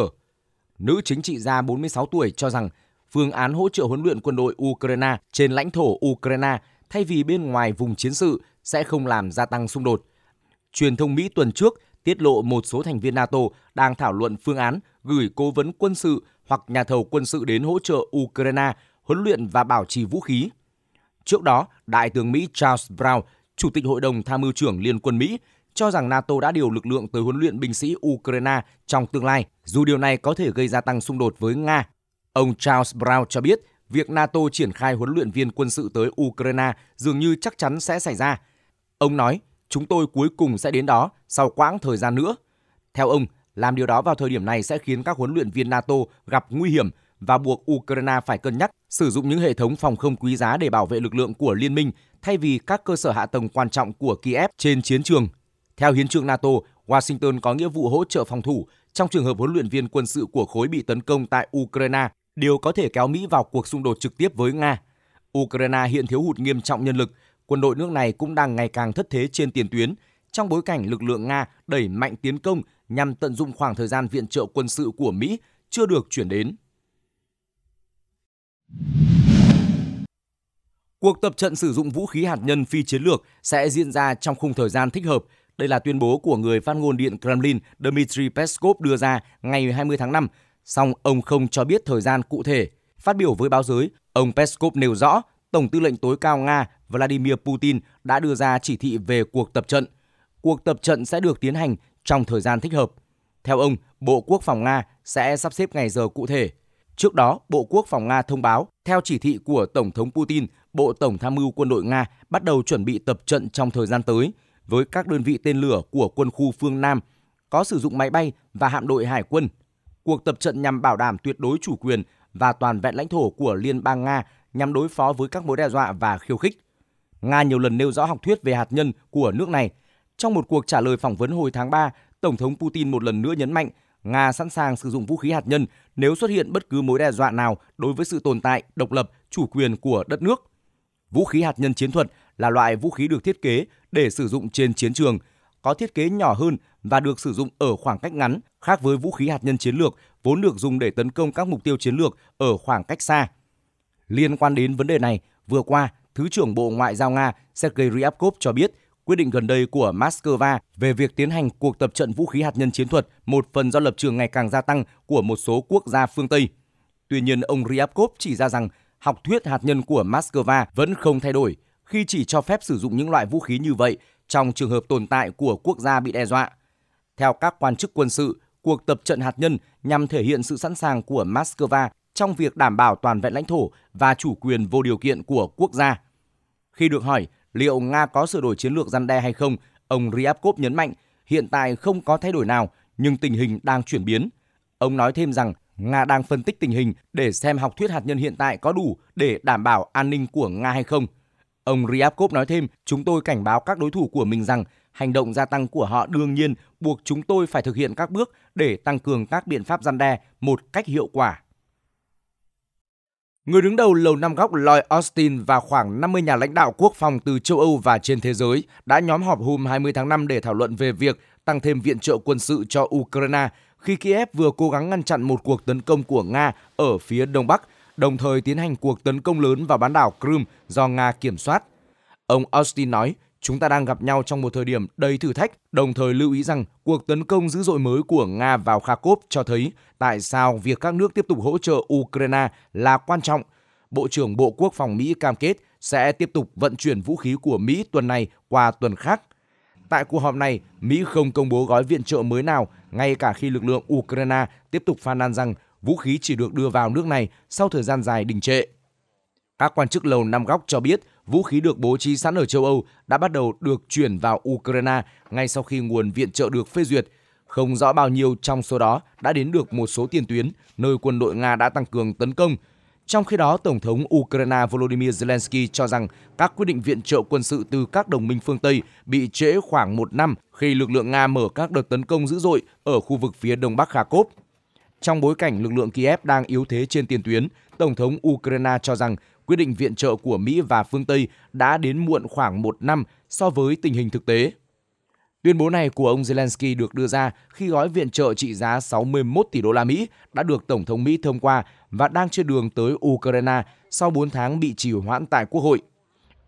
Nữ chính trị gia bốn mươi sáu tuổi cho rằng phương án hỗ trợ huấn luyện quân đội Ukraine trên lãnh thổ Ukraine thay vì bên ngoài vùng chiến sự sẽ không làm gia tăng xung đột. Truyền thông Mỹ tuần trước tiết lộ một số thành viên NATO đang thảo luận phương án gửi cố vấn quân sự hoặc nhà thầu quân sự đến hỗ trợ Ukraine huấn luyện và bảo trì vũ khí. Trước đó, Đại tướng Mỹ Charles Brown, Chủ tịch Hội đồng Tham mưu trưởng Liên quân Mỹ, cho rằng NATO đã điều lực lượng tới huấn luyện binh sĩ Ukraine trong tương lai, dù điều này có thể gây gia tăng xung đột với Nga. Ông Charles Brown cho biết, việc NATO triển khai huấn luyện viên quân sự tới Ukraine dường như chắc chắn sẽ xảy ra. Ông nói, chúng tôi cuối cùng sẽ đến đó sau quãng thời gian nữa. Theo ông, làm điều đó vào thời điểm này sẽ khiến các huấn luyện viên NATO gặp nguy hiểm và buộc Ukraine phải cân nhắc sử dụng những hệ thống phòng không quý giá để bảo vệ lực lượng của liên minh thay vì các cơ sở hạ tầng quan trọng của Kiev trên chiến trường. Theo hiến trương NATO, Washington có nghĩa vụ hỗ trợ phòng thủ trong trường hợp huấn luyện viên quân sự của khối bị tấn công tại Ukraine, điều có thể kéo Mỹ vào cuộc xung đột trực tiếp với Nga. Ukraine hiện thiếu hụt nghiêm trọng nhân lực, quân đội nước này cũng đang ngày càng thất thế trên tiền tuyến, trong bối cảnh lực lượng Nga đẩy mạnh tiến công nhằm tận dụng khoảng thời gian viện trợ quân sự của Mỹ chưa được chuyển đến. Cuộc tập trận sử dụng vũ khí hạt nhân phi chiến lược sẽ diễn ra trong khung thời gian thích hợp. Đây là tuyên bố của người phát ngôn Điện Kremlin Dmitry Peskov đưa ra ngày hai mươi tháng năm, song ông không cho biết thời gian cụ thể. Phát biểu với báo giới, ông Peskov nêu rõ Tổng tư lệnh tối cao Nga Vladimir Putin đã đưa ra chỉ thị về cuộc tập trận. Cuộc tập trận sẽ được tiến hành trong thời gian thích hợp. Theo ông, Bộ Quốc phòng Nga sẽ sắp xếp ngày giờ cụ thể. Trước đó, Bộ Quốc phòng Nga thông báo, theo chỉ thị của Tổng thống Putin, Bộ Tổng tham mưu quân đội Nga bắt đầu chuẩn bị tập trận trong thời gian tới với các đơn vị tên lửa của quân khu phương Nam, có sử dụng máy bay và hạm đội hải quân. Cuộc tập trận nhằm bảo đảm tuyệt đối chủ quyền và toàn vẹn lãnh thổ của Liên bang Nga nhằm đối phó với các mối đe dọa và khiêu khích. Nga nhiều lần nêu rõ học thuyết về hạt nhân của nước này. Trong một cuộc trả lời phỏng vấn hồi tháng ba, Tổng thống Putin một lần nữa nhấn mạnh Nga sẵn sàng sử dụng vũ khí hạt nhân nếu xuất hiện bất cứ mối đe dọa nào đối với sự tồn tại, độc lập, chủ quyền của đất nước. Vũ khí hạt nhân chiến thuật là loại vũ khí được thiết kế để sử dụng trên chiến trường, có thiết kế nhỏ hơn và được sử dụng ở khoảng cách ngắn, khác với vũ khí hạt nhân chiến lược vốn được dùng để tấn công các mục tiêu chiến lược ở khoảng cách xa. Liên quan đến vấn đề này, vừa qua, Thứ trưởng Bộ Ngoại giao Nga Sergei Ryabkov cho biết quyết định gần đây của Moscow về việc tiến hành cuộc tập trận vũ khí hạt nhân chiến thuật một phần do lập trường ngày càng gia tăng của một số quốc gia phương Tây. Tuy nhiên, ông Ryabkov chỉ ra rằng học thuyết hạt nhân của Moscow vẫn không thay đổi khi chỉ cho phép sử dụng những loại vũ khí như vậy trong trường hợp tồn tại của quốc gia bị đe dọa. Theo các quan chức quân sự, cuộc tập trận hạt nhân nhằm thể hiện sự sẵn sàng của Moscow trong việc đảm bảo toàn vẹn lãnh thổ và chủ quyền vô điều kiện của quốc gia. Khi được hỏi liệu Nga có sửa đổi chiến lược răn đe hay không, ông Ryabkov nhấn mạnh hiện tại không có thay đổi nào, nhưng tình hình đang chuyển biến. Ông nói thêm rằng Nga đang phân tích tình hình để xem học thuyết hạt nhân hiện tại có đủ để đảm bảo an ninh của Nga hay không. Ông Ryabkov nói thêm, chúng tôi cảnh báo các đối thủ của mình rằng hành động gia tăng của họ đương nhiên buộc chúng tôi phải thực hiện các bước để tăng cường các biện pháp răn đe một cách hiệu quả. Người đứng đầu Lầu Năm Góc Lloyd Austin và khoảng năm mươi nhà lãnh đạo quốc phòng từ châu Âu và trên thế giới đã nhóm họp hôm hai mươi tháng năm để thảo luận về việc tăng thêm viện trợ quân sự cho Ukraine khi Kiev vừa cố gắng ngăn chặn một cuộc tấn công của Nga ở phía Đông Bắc, đồng thời tiến hành cuộc tấn công lớn vào bán đảo Crimea do Nga kiểm soát. Ông Austin nói, chúng ta đang gặp nhau trong một thời điểm đầy thử thách, đồng thời lưu ý rằng cuộc tấn công dữ dội mới của Nga vào Kharkov cho thấy tại sao việc các nước tiếp tục hỗ trợ Ukraine là quan trọng. Bộ trưởng Bộ Quốc phòng Mỹ cam kết sẽ tiếp tục vận chuyển vũ khí của Mỹ tuần này qua tuần khác. Tại cuộc họp này, Mỹ không công bố gói viện trợ mới nào, ngay cả khi lực lượng Ukraine tiếp tục phàn nàn rằng vũ khí chỉ được đưa vào nước này sau thời gian dài đình trệ. Các quan chức Lầu Năm Góc cho biết vũ khí được bố trí sẵn ở châu Âu đã bắt đầu được chuyển vào Ukraine ngay sau khi nguồn viện trợ được phê duyệt. Không rõ bao nhiêu trong số đó đã đến được một số tiền tuyến nơi quân đội Nga đã tăng cường tấn công. Trong khi đó, Tổng thống Ukraine Volodymyr Zelensky cho rằng các quyết định viện trợ quân sự từ các đồng minh phương Tây bị trễ khoảng một năm khi lực lượng Nga mở các đợt tấn công dữ dội ở khu vực phía đông bắc Kharkov. Trong bối cảnh lực lượng Kiev đang yếu thế trên tiền tuyến, Tổng thống Ukraine cho rằng quyết định viện trợ của Mỹ và phương Tây đã đến muộn khoảng một năm so với tình hình thực tế. Tuyên bố này của ông Zelensky được đưa ra khi gói viện trợ trị giá sáu mươi mốt tỷ đô la Mỹ đã được Tổng thống Mỹ thông qua và đang trên đường tới Ukraine sau bốn tháng bị trì hoãn tại Quốc hội.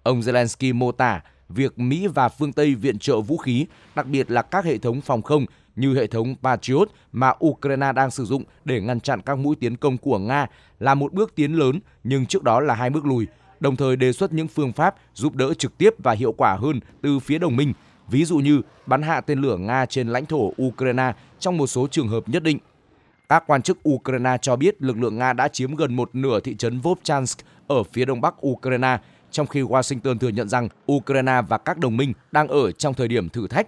Ông Zelensky mô tả việc Mỹ và phương Tây viện trợ vũ khí, đặc biệt là các hệ thống phòng không như hệ thống Patriot mà Ukraine đang sử dụng để ngăn chặn các mũi tiến công của Nga là một bước tiến lớn, nhưng trước đó là hai bước lùi, đồng thời đề xuất những phương pháp giúp đỡ trực tiếp và hiệu quả hơn từ phía đồng minh ví dụ như bắn hạ tên lửa Nga trên lãnh thổ Ukraine trong một số trường hợp nhất định. Các quan chức Ukraine cho biết lực lượng Nga đã chiếm gần một nửa thị trấn Vovchansk ở phía đông bắc Ukraine, trong khi Washington thừa nhận rằng Ukraine và các đồng minh đang ở trong thời điểm thử thách.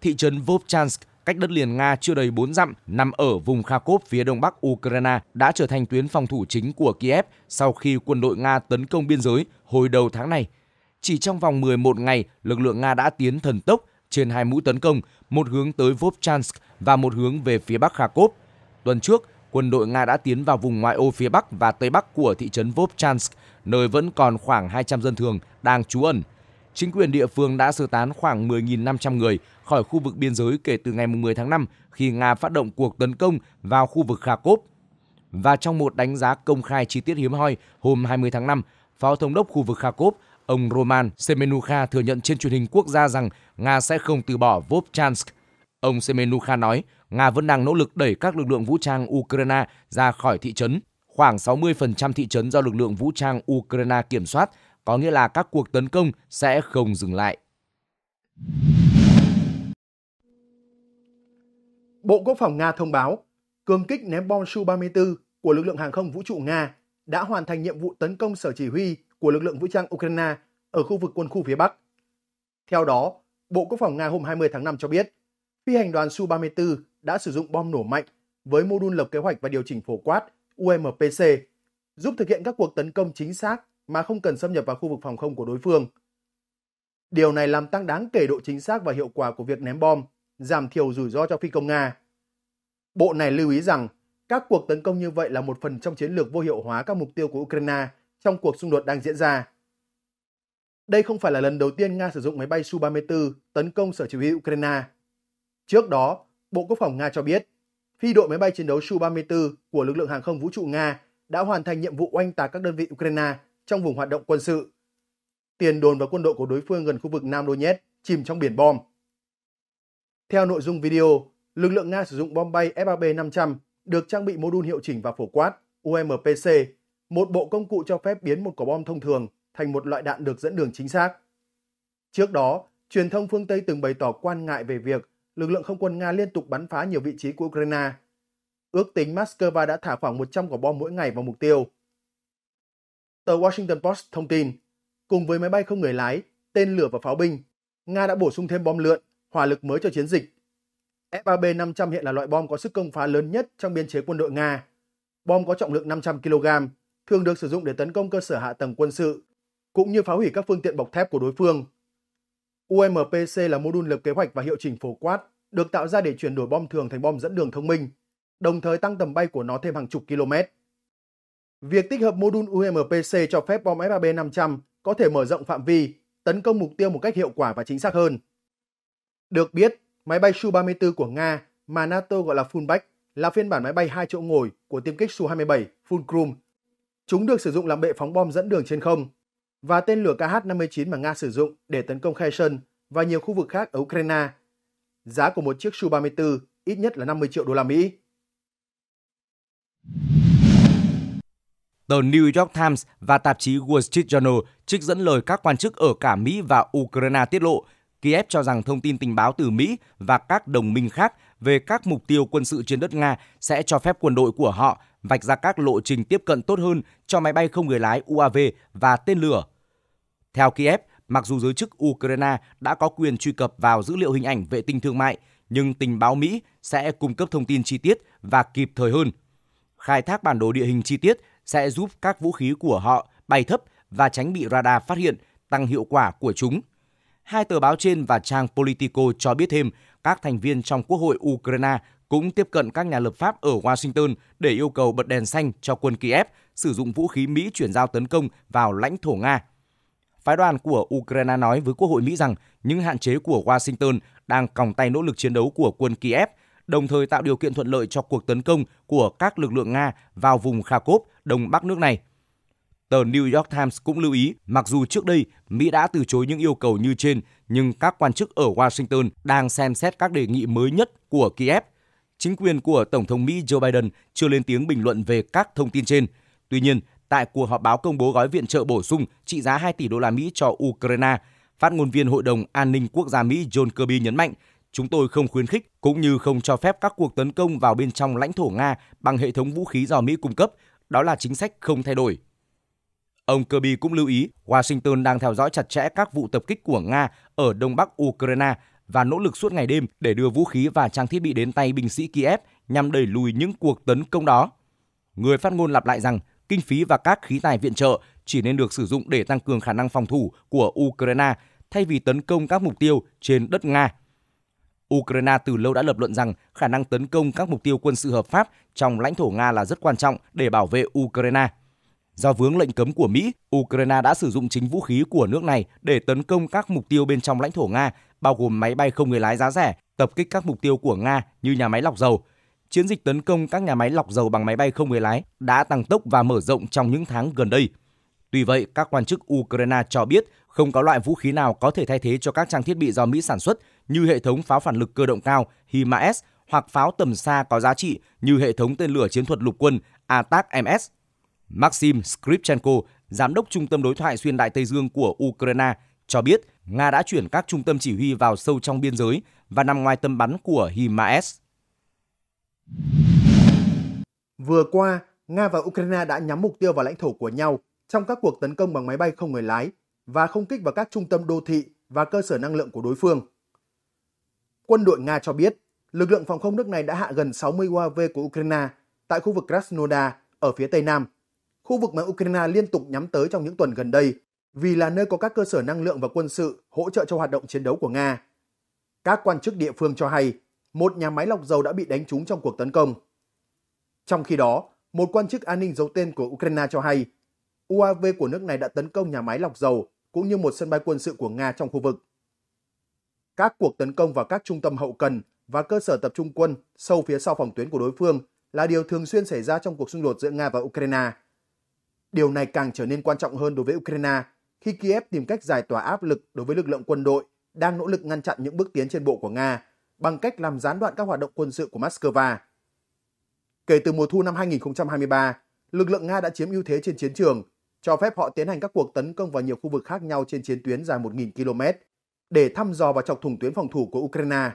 Thị trấn Vovchansk, cách đất liền Nga chưa đầy bốn dặm, nằm ở vùng Kharkov phía đông bắc Ukraine, đã trở thành tuyến phòng thủ chính của Kiev sau khi quân đội Nga tấn công biên giới hồi đầu tháng này. Chỉ trong vòng mười một ngày, lực lượng Nga đã tiến thần tốc trên hai mũi tấn công, một hướng tới Vovchansk và một hướng về phía bắc Kharkov. Tuần trước, quân đội Nga đã tiến vào vùng ngoại ô phía bắc và tây bắc của thị trấn Vovchansk, nơi vẫn còn khoảng hai trăm dân thường đang trú ẩn. Chính quyền địa phương đã sơ tán khoảng mười nghìn năm trăm người khỏi khu vực biên giới kể từ ngày mười tháng năm khi Nga phát động cuộc tấn công vào khu vực Kharkov. Và trong một đánh giá công khai chi tiết hiếm hoi hôm hai mươi tháng năm, Phó Thống đốc khu vực Kharkov, ông Roman Semenukha thừa nhận trên truyền hình quốc gia rằng Nga sẽ không từ bỏ Vovchansk. Ông Semenukha nói Nga vẫn đang nỗ lực đẩy các lực lượng vũ trang Ukraine ra khỏi thị trấn. Khoảng sáu mươi phần trăm thị trấn do lực lượng vũ trang Ukraine kiểm soát, có nghĩa là các cuộc tấn công sẽ không dừng lại. Bộ Quốc phòng Nga thông báo, cường kích ném bom Su ba mươi tư của lực lượng hàng không vũ trụ Nga đã hoàn thành nhiệm vụ tấn công sở chỉ huy của lực lượng vũ trang Ukraine ở khu vực quân khu phía Bắc. Theo đó, Bộ Quốc phòng Nga hôm hai mươi tháng năm cho biết, phi hành đoàn Su ba mươi tư đã sử dụng bom nổ mạnh với mô đun lập kế hoạch và điều chỉnh phổ quát U M P C, giúp thực hiện các cuộc tấn công chính xác mà không cần xâm nhập vào khu vực phòng không của đối phương. Điều này làm tăng đáng kể độ chính xác và hiệu quả của việc ném bom, giảm thiểu rủi ro cho phi công Nga. Bộ này lưu ý rằng, các cuộc tấn công như vậy là một phần trong chiến lược vô hiệu hóa các mục tiêu của Ukraine trong cuộc xung đột đang diễn ra. Đây không phải là lần đầu tiên Nga sử dụng máy bay Su ba mươi tư tấn công sở chỉ huy Ukraine. Trước đó, Bộ Quốc phòng Nga cho biết, phi đội máy bay chiến đấu Su ba mươi tư của lực lượng hàng không vũ trụ Nga đã hoàn thành nhiệm vụ oanh tạc các đơn vị Ukraine trong vùng hoạt động quân sự. Tiền đồn và quân đội của đối phương gần khu vực Nam Donetsk chìm trong biển bom. Theo nội dung video, lực lượng Nga sử dụng bom bay F A B năm trăm được trang bị mô đun hiệu chỉnh và phổ quát U M P C, một bộ công cụ cho phép biến một quả bom thông thường thành một loại đạn được dẫn đường chính xác. Trước đó, truyền thông phương Tây từng bày tỏ quan ngại về việc lực lượng không quân Nga liên tục bắn phá nhiều vị trí của Ukraine. Ước tính Moscow đã thả khoảng một trăm quả bom mỗi ngày vào mục tiêu. Tờ Washington Post thông tin, cùng với máy bay không người lái, tên lửa và pháo binh, Nga đã bổ sung thêm bom lượn, hỏa lực mới cho chiến dịch. F A B năm trăm hiện là loại bom có sức công phá lớn nhất trong biên chế quân đội Nga. Bom có trọng lượng năm trăm ki lô gam, thường được sử dụng để tấn công cơ sở hạ tầng quân sự, cũng như phá hủy các phương tiện bọc thép của đối phương. U M P C là mô đun lập kế hoạch và hiệu chỉnh phổ quát, được tạo ra để chuyển đổi bom thường thành bom dẫn đường thông minh, đồng thời tăng tầm bay của nó thêm hàng chục km. Việc tích hợp mô đun U M P C cho phép bom F A B năm trăm có thể mở rộng phạm vi, tấn công mục tiêu một cách hiệu quả và chính xác hơn. Được biết, máy bay Su ba mươi tư của Nga mà NATO gọi là Fullback là phiên bản máy bay hai chỗ ngồi của tiêm kích Su hai mươi bảy Fulcrum. Chúng được sử dụng làm bệ phóng bom dẫn đường trên không, và tên lửa K H năm mươi chín mà Nga sử dụng để tấn công Kherson và nhiều khu vực khác ở Ukraine. Giá của một chiếc Su ba mươi tư ít nhất là năm mươi triệu đô la Mỹ. Tờ New York Times và tạp chí Wall Street Journal trích dẫn lời các quan chức ở cả Mỹ và Ukraine tiết lộ, Kiev cho rằng thông tin tình báo từ Mỹ và các đồng minh khác về các mục tiêu quân sự trên đất Nga sẽ cho phép quân đội của họ vạch ra các lộ trình tiếp cận tốt hơn cho máy bay không người lái U A V và tên lửa. Theo Kiev, mặc dù giới chức Ukraine đã có quyền truy cập vào dữ liệu hình ảnh vệ tinh thương mại, nhưng tình báo Mỹ sẽ cung cấp thông tin chi tiết và kịp thời hơn. Khai thác bản đồ địa hình chi tiết sẽ giúp các vũ khí của họ bay thấp và tránh bị radar phát hiện, tăng hiệu quả của chúng. Hai tờ báo trên và trang Politico cho biết thêm, các thành viên trong Quốc hội Ukraine cũng tiếp cận các nhà lập pháp ở Washington để yêu cầu bật đèn xanh cho quân Kiev sử dụng vũ khí Mỹ chuyển giao tấn công vào lãnh thổ Nga. Phái đoàn của Ukraine nói với Quốc hội Mỹ rằng những hạn chế của Washington đang còng tay nỗ lực chiến đấu của quân Kiev, đồng thời tạo điều kiện thuận lợi cho cuộc tấn công của các lực lượng Nga vào vùng Kharkov, đông bắc nước này. Tờ New York Times cũng lưu ý, mặc dù trước đây Mỹ đã từ chối những yêu cầu như trên, nhưng các quan chức ở Washington đang xem xét các đề nghị mới nhất của Kiev. Chính quyền của Tổng thống Mỹ Joe Biden chưa lên tiếng bình luận về các thông tin trên. Tuy nhiên, tại cuộc họp báo công bố gói viện trợ bổ sung trị giá hai tỷ đô la Mỹ cho Ukraine, Phát ngôn viên Hội đồng An ninh Quốc gia Mỹ John Kirby nhấn mạnh, chúng tôi không khuyến khích cũng như không cho phép các cuộc tấn công vào bên trong lãnh thổ Nga bằng hệ thống vũ khí do Mỹ cung cấp. Đó là chính sách không thay đổi. Ông Kirby cũng lưu ý, Washington đang theo dõi chặt chẽ các vụ tập kích của Nga ở Đông Bắc Ukraine và nỗ lực suốt ngày đêm để đưa vũ khí và trang thiết bị đến tay binh sĩ Kiev nhằm đẩy lùi những cuộc tấn công đó. Người phát ngôn lặp lại rằng, kinh phí và các khí tài viện trợ chỉ nên được sử dụng để tăng cường khả năng phòng thủ của Ukraine thay vì tấn công các mục tiêu trên đất Nga. Ukraine từ lâu đã lập luận rằng khả năng tấn công các mục tiêu quân sự hợp pháp trong lãnh thổ Nga là rất quan trọng để bảo vệ Ukraine. Do vướng lệnh cấm của Mỹ, Ukraine đã sử dụng chính vũ khí của nước này để tấn công các mục tiêu bên trong lãnh thổ Nga, bao gồm máy bay không người lái giá rẻ, tập kích các mục tiêu của Nga như nhà máy lọc dầu. Chiến dịch tấn công các nhà máy lọc dầu bằng máy bay không người lái đã tăng tốc và mở rộng trong những tháng gần đây. Tuy vậy, các quan chức Ukraine cho biết không có loại vũ khí nào có thể thay thế cho các trang thiết bị do Mỹ sản xuất như hệ thống pháo phản lực cơ động cao HIMARS hoặc pháo tầm xa có giá trị như hệ thống tên lửa chiến thuật lục quân A T A C M S. Maxim Skripchenko, giám đốc Trung tâm Đối thoại xuyên Đại Tây Dương của Ukraine, cho biết Nga đã chuyển các trung tâm chỉ huy vào sâu trong biên giới và nằm ngoài tầm bắn của HIMARS. Vừa qua, Nga và Ukraine đã nhắm mục tiêu vào lãnh thổ của nhau trong các cuộc tấn công bằng máy bay không người lái và không kích vào các trung tâm đô thị và cơ sở năng lượng của đối phương. Quân đội Nga cho biết, lực lượng phòng không nước này đã hạ gần sáu mươi u a vê của Ukraine tại khu vực Krasnodar ở phía tây nam, khu vực mà Ukraine liên tục nhắm tới trong những tuần gần đây vì là nơi có các cơ sở năng lượng và quân sự hỗ trợ cho hoạt động chiến đấu của Nga. Các quan chức địa phương cho hay, một nhà máy lọc dầu đã bị đánh trúng trong cuộc tấn công. Trong khi đó, một quan chức an ninh giấu tên của Ukraine cho hay, u a vê của nước này đã tấn công nhà máy lọc dầu cũng như một sân bay quân sự của Nga trong khu vực. Các cuộc tấn công vào các trung tâm hậu cần và cơ sở tập trung quân sâu phía sau phòng tuyến của đối phương là điều thường xuyên xảy ra trong cuộc xung đột giữa Nga và Ukraine. Điều này càng trở nên quan trọng hơn đối với Ukraine khi Kiev tìm cách giải tỏa áp lực đối với lực lượng quân đội đang nỗ lực ngăn chặn những bước tiến trên bộ của Nga bằng cách làm gián đoạn các hoạt động quân sự của Moscow. Kể từ mùa thu năm hai nghìn không trăm hai mươi ba, lực lượng Nga đã chiếm ưu thế trên chiến trường, cho phép họ tiến hành các cuộc tấn công vào nhiều khu vực khác nhau trên chiến tuyến dài một nghìn ki lô mét để thăm dò và chọc thủng tuyến phòng thủ của Ukraine.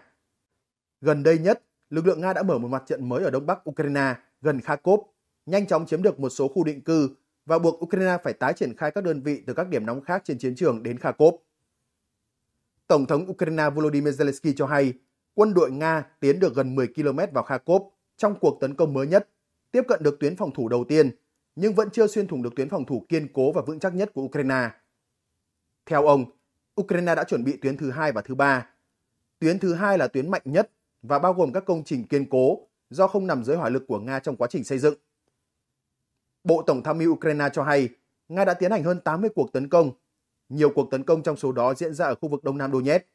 Gần đây nhất, lực lượng Nga đã mở một mặt trận mới ở đông bắc Ukraine gần Kharkov, nhanh chóng chiếm được một số khu định cư và buộc Ukraine phải tái triển khai các đơn vị từ các điểm nóng khác trên chiến trường đến Kharkov. Tổng thống Ukraine Volodymyr Zelensky cho hay, quân đội Nga tiến được gần mười ki lô mét vào Kharkov trong cuộc tấn công mới nhất, tiếp cận được tuyến phòng thủ đầu tiên, nhưng vẫn chưa xuyên thủng được tuyến phòng thủ kiên cố và vững chắc nhất của Ukraine. Theo ông, Ukraine đã chuẩn bị tuyến thứ hai và thứ ba. Tuyến thứ hai là tuyến mạnh nhất và bao gồm các công trình kiên cố do không nằm dưới hỏa lực của Nga trong quá trình xây dựng. Bộ Tổng tham mưu Ukraine cho hay, Nga đã tiến hành hơn tám mươi cuộc tấn công. Nhiều cuộc tấn công trong số đó diễn ra ở khu vực Đông Nam Donetsk.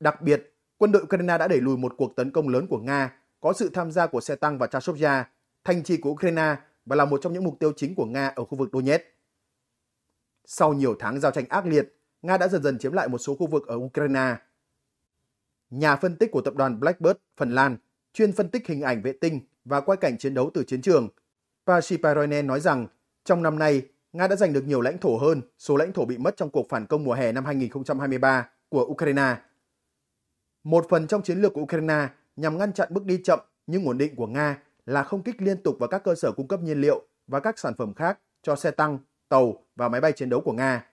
Đặc biệt, quân đội Ukraine đã đẩy lùi một cuộc tấn công lớn của Nga có sự tham gia của xe tăng và Chasiv-Yar, thành trì của Ukraine và là một trong những mục tiêu chính của Nga ở khu vực Donetsk. Sau nhiều tháng giao tranh ác liệt, Nga đã dần dần chiếm lại một số khu vực ở Ukraine. Nhà phân tích của tập đoàn Blackbird, Phần Lan, chuyên phân tích hình ảnh vệ tinh và quay cảnh chiến đấu từ chiến trường, Pasi Paroinen nói rằng, trong năm nay, Nga đã giành được nhiều lãnh thổ hơn số lãnh thổ bị mất trong cuộc phản công mùa hè năm hai nghìn không trăm hai mươi ba của Ukraine. Một phần trong chiến lược của Ukraine nhằm ngăn chặn bước đi chậm nhưng ổn định của Nga là không kích liên tục vào các cơ sở cung cấp nhiên liệu và các sản phẩm khác cho xe tăng, tàu và máy bay chiến đấu của Nga.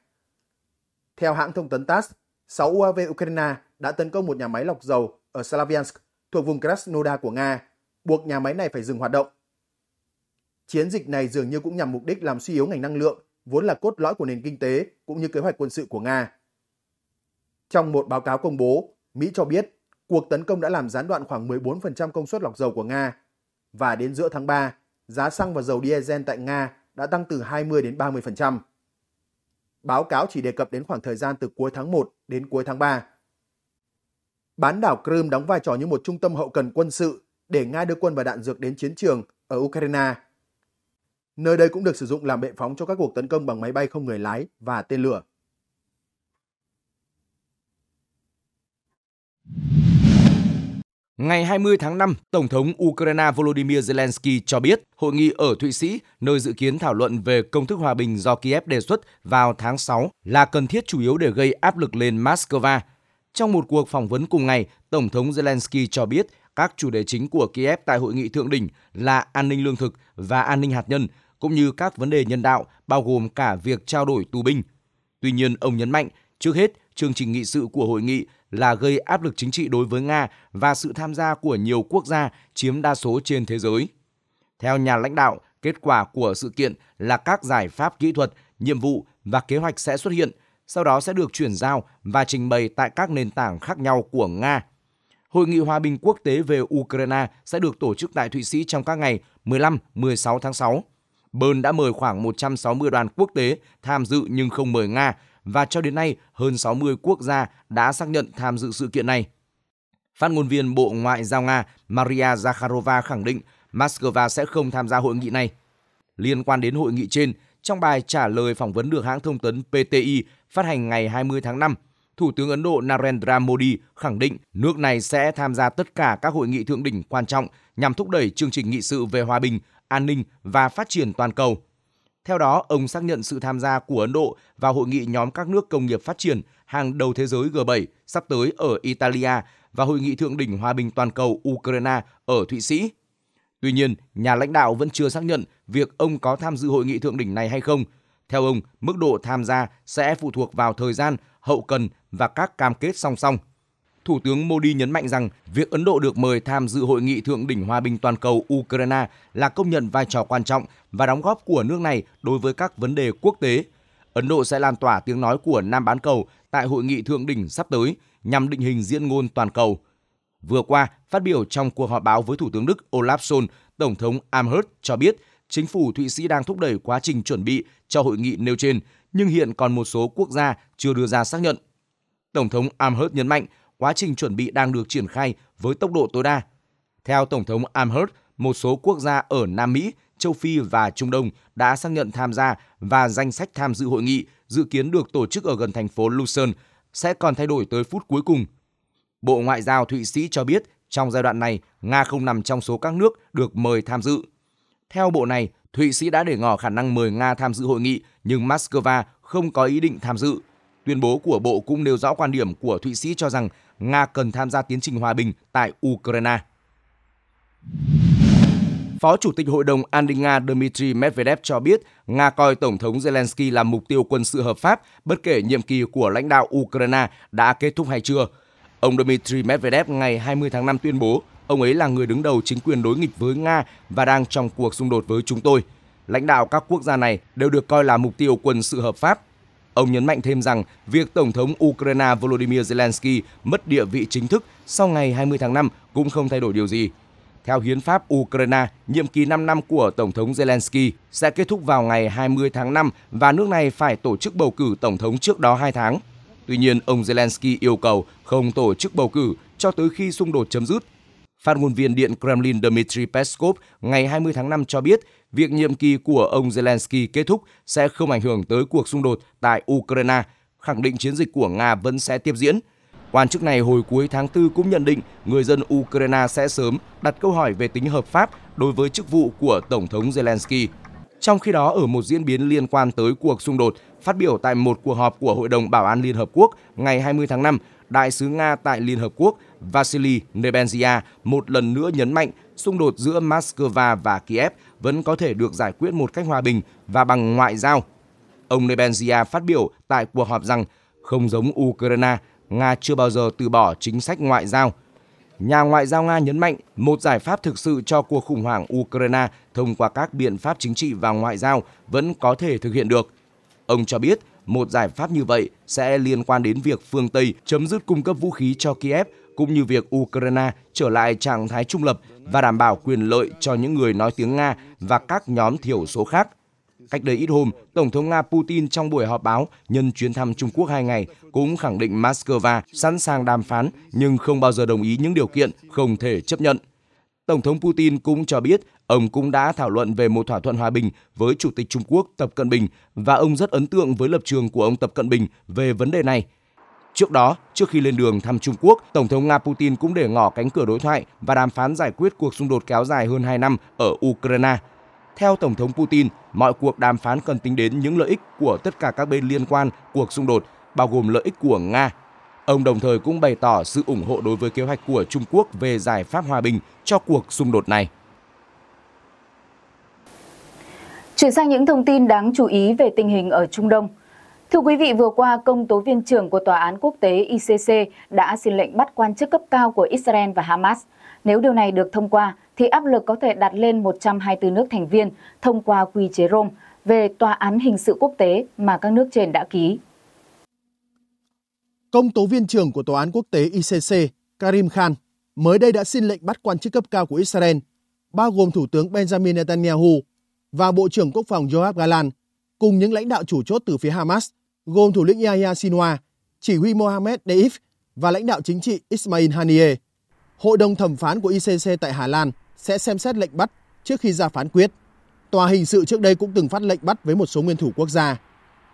Theo hãng thông tấn tát, sáu u a vê Ukraine đã tấn công một nhà máy lọc dầu ở Slaviansk thuộc vùng Krasnodar của Nga, buộc nhà máy này phải dừng hoạt động. Chiến dịch này dường như cũng nhằm mục đích làm suy yếu ngành năng lượng, vốn là cốt lõi của nền kinh tế cũng như kế hoạch quân sự của Nga. Trong một báo cáo công bố, Mỹ cho biết cuộc tấn công đã làm gián đoạn khoảng mười bốn phần trăm công suất lọc dầu của Nga, và đến giữa tháng ba, giá xăng và dầu diesel tại Nga đã tăng từ hai mươi đến ba mươi phần trăm. Báo cáo chỉ đề cập đến khoảng thời gian từ cuối tháng một đến cuối tháng ba. Bán đảo Crimea đóng vai trò như một trung tâm hậu cần quân sự để Nga đưa quân và đạn dược đến chiến trường ở Ukraine. Nơi đây cũng được sử dụng làm bệ phóng cho các cuộc tấn công bằng máy bay không người lái và tên lửa. Ngày hai mươi tháng năm, Tổng thống Ukraine Volodymyr Zelensky cho biết hội nghị ở Thụy Sĩ, nơi dự kiến thảo luận về công thức hòa bình do Kiev đề xuất vào tháng sáu, là cần thiết chủ yếu để gây áp lực lên Moscow. Trong một cuộc phỏng vấn cùng ngày, Tổng thống Zelensky cho biết các chủ đề chính của Kiev tại hội nghị thượng đỉnh là an ninh lương thực và an ninh hạt nhân, cũng như các vấn đề nhân đạo, bao gồm cả việc trao đổi tù binh. Tuy nhiên, ông nhấn mạnh, trước hết, chương trình nghị sự của hội nghị là gây áp lực chính trị đối với Nga và sự tham gia của nhiều quốc gia chiếm đa số trên thế giới. Theo nhà lãnh đạo, kết quả của sự kiện là các giải pháp kỹ thuật, nhiệm vụ và kế hoạch sẽ xuất hiện, sau đó sẽ được chuyển giao và trình bày tại các nền tảng khác nhau của Nga. Hội nghị Hòa bình Quốc tế về Ukraine sẽ được tổ chức tại Thụy Sĩ trong các ngày mười lăm đến mười sáu tháng sáu. Bern đã mời khoảng một trăm sáu mươi đoàn quốc tế tham dự nhưng không mời Nga, và cho đến nay hơn sáu mươi quốc gia đã xác nhận tham dự sự kiện này. Phát ngôn viên Bộ Ngoại giao Nga Maria Zakharova khẳng định Moscow sẽ không tham gia hội nghị này. Liên quan đến hội nghị trên, trong bài trả lời phỏng vấn được hãng thông tấn pê tê i phát hành ngày hai mươi tháng năm, Thủ tướng Ấn Độ Narendra Modi khẳng định nước này sẽ tham gia tất cả các hội nghị thượng đỉnh quan trọng nhằm thúc đẩy chương trình nghị sự về hòa bình, an ninh và phát triển toàn cầu. Theo đó, ông xác nhận sự tham gia của Ấn Độ vào hội nghị nhóm các nước công nghiệp phát triển hàng đầu thế giới G bảy sắp tới ở Italia và hội nghị thượng đỉnh hòa bình toàn cầu Ukraine ở Thụy Sĩ. Tuy nhiên, nhà lãnh đạo vẫn chưa xác nhận việc ông có tham dự hội nghị thượng đỉnh này hay không. Theo ông, mức độ tham gia sẽ phụ thuộc vào thời gian, hậu cần và các cam kết song song. Thủ tướng Modi nhấn mạnh rằng việc Ấn Độ được mời tham dự hội nghị thượng đỉnh hòa bình toàn cầu Ukraine là công nhận vai trò quan trọng và đóng góp của nước này đối với các vấn đề quốc tế. Ấn Độ sẽ lan tỏa tiếng nói của Nam bán cầu tại hội nghị thượng đỉnh sắp tới nhằm định hình diễn ngôn toàn cầu. Vừa qua, phát biểu trong cuộc họp báo với Thủ tướng Đức Olaf Scholz, Tổng thống Amherd cho biết chính phủ Thụy Sĩ đang thúc đẩy quá trình chuẩn bị cho hội nghị nêu trên, nhưng hiện còn một số quốc gia chưa đưa ra xác nhận. Tổng thống Amherd nhấn mạnh, quá trình chuẩn bị đang được triển khai với tốc độ tối đa. Theo Tổng thống Amherd, một số quốc gia ở Nam Mỹ, Châu Phi và Trung Đông đã xác nhận tham gia và danh sách tham dự hội nghị dự kiến được tổ chức ở gần thành phố Lucerne sẽ còn thay đổi tới phút cuối cùng. Bộ Ngoại giao Thụy Sĩ cho biết trong giai đoạn này, Nga không nằm trong số các nước được mời tham dự. Theo bộ này, Thụy Sĩ đã để ngỏ khả năng mời Nga tham dự hội nghị nhưng Moscow không có ý định tham dự. Tuyên bố của Bộ cũng nêu rõ quan điểm của Thụy Sĩ cho rằng Nga cần tham gia tiến trình hòa bình tại Ukraine. Phó Chủ tịch Hội đồng An ninh Nga Dmitry Medvedev cho biết Nga coi Tổng thống Zelensky là mục tiêu quân sự hợp pháp bất kể nhiệm kỳ của lãnh đạo Ukraine đã kết thúc hay chưa. Ông Dmitry Medvedev ngày hai mươi tháng năm tuyên bố ông ấy là người đứng đầu chính quyền đối nghịch với Nga và đang trong cuộc xung đột với chúng tôi. Lãnh đạo các quốc gia này đều được coi là mục tiêu quân sự hợp pháp. Ông nhấn mạnh thêm rằng việc Tổng thống Ukraine Volodymyr Zelensky mất địa vị chính thức sau ngày hai mươi tháng năm cũng không thay đổi điều gì. Theo hiến pháp Ukraine, nhiệm kỳ năm năm của Tổng thống Zelensky sẽ kết thúc vào ngày hai mươi tháng năm và nước này phải tổ chức bầu cử Tổng thống trước đó hai tháng. Tuy nhiên, ông Zelensky yêu cầu không tổ chức bầu cử cho tới khi xung đột chấm dứt. Phát ngôn viên Điện Kremlin Dmitry Peskov ngày hai mươi tháng năm cho biết việc nhiệm kỳ của ông Zelensky kết thúc sẽ không ảnh hưởng tới cuộc xung đột tại Ukraine, khẳng định chiến dịch của Nga vẫn sẽ tiếp diễn. Quan chức này hồi cuối tháng tư cũng nhận định người dân Ukraine sẽ sớm đặt câu hỏi về tính hợp pháp đối với chức vụ của Tổng thống Zelensky. Trong khi đó, ở một diễn biến liên quan tới cuộc xung đột, phát biểu tại một cuộc họp của Hội đồng Bảo an Liên Hợp Quốc ngày hai mươi tháng năm, Đại sứ Nga tại Liên Hợp Quốc Vasily Nebenzia một lần nữa nhấn mạnh xung đột giữa Moscow và Kiev vẫn có thể được giải quyết một cách hòa bình và bằng ngoại giao. Ông Nebenzia phát biểu tại cuộc họp rằng không giống Ukraine, Nga chưa bao giờ từ bỏ chính sách ngoại giao. Nhà ngoại giao Nga nhấn mạnh một giải pháp thực sự cho cuộc khủng hoảng Ukraine thông qua các biện pháp chính trị và ngoại giao vẫn có thể thực hiện được. Ông cho biết một giải pháp như vậy sẽ liên quan đến việc phương Tây chấm dứt cung cấp vũ khí cho Kiev cũng như việc Ukraine trở lại trạng thái trung lập và đảm bảo quyền lợi cho những người nói tiếng Nga và các nhóm thiểu số khác. Cách đây ít hôm, Tổng thống Nga Putin trong buổi họp báo nhân chuyến thăm Trung Quốc hai ngày cũng khẳng định Moscow sẵn sàng đàm phán nhưng không bao giờ đồng ý những điều kiện không thể chấp nhận. Tổng thống Putin cũng cho biết ông cũng đã thảo luận về một thỏa thuận hòa bình với Chủ tịch Trung Quốc Tập Cận Bình và ông rất ấn tượng với lập trường của ông Tập Cận Bình về vấn đề này. Trước đó, trước khi lên đường thăm Trung Quốc, Tổng thống Nga Putin cũng để ngỏ cánh cửa đối thoại và đàm phán giải quyết cuộc xung đột kéo dài hơn hai năm ở Ukraine. Theo Tổng thống Putin, mọi cuộc đàm phán cần tính đến những lợi ích của tất cả các bên liên quan cuộc xung đột, bao gồm lợi ích của Nga. Ông đồng thời cũng bày tỏ sự ủng hộ đối với kế hoạch của Trung Quốc về giải pháp hòa bình cho cuộc xung đột này. Chuyển sang những thông tin đáng chú ý về tình hình ở Trung Đông. Thưa quý vị, vừa qua, công tố viên trưởng của Tòa án Quốc tế I C C đã xin lệnh bắt quan chức cấp cao của Israel và Hamas. Nếu điều này được thông qua, thì áp lực có thể đạt lên một trăm hai mươi tư nước thành viên thông qua quy chế Rome về Tòa án Hình sự Quốc tế mà các nước trên đã ký. Công tố viên trưởng của Tòa án Quốc tế I C C, Karim Khan, mới đây đã xin lệnh bắt quan chức cấp cao của Israel, bao gồm Thủ tướng Benjamin Netanyahu và Bộ trưởng Quốc phòng Yoav Gallant, cùng những lãnh đạo chủ chốt từ phía Hamas, gồm thủ lĩnh Yahya Sinwar, chỉ huy Mohammed Deif và lãnh đạo chính trị Ismail Haniyeh. Hội đồng thẩm phán của I C C tại Hà Lan sẽ xem xét lệnh bắt trước khi ra phán quyết. Tòa hình sự trước đây cũng từng phát lệnh bắt với một số nguyên thủ quốc gia.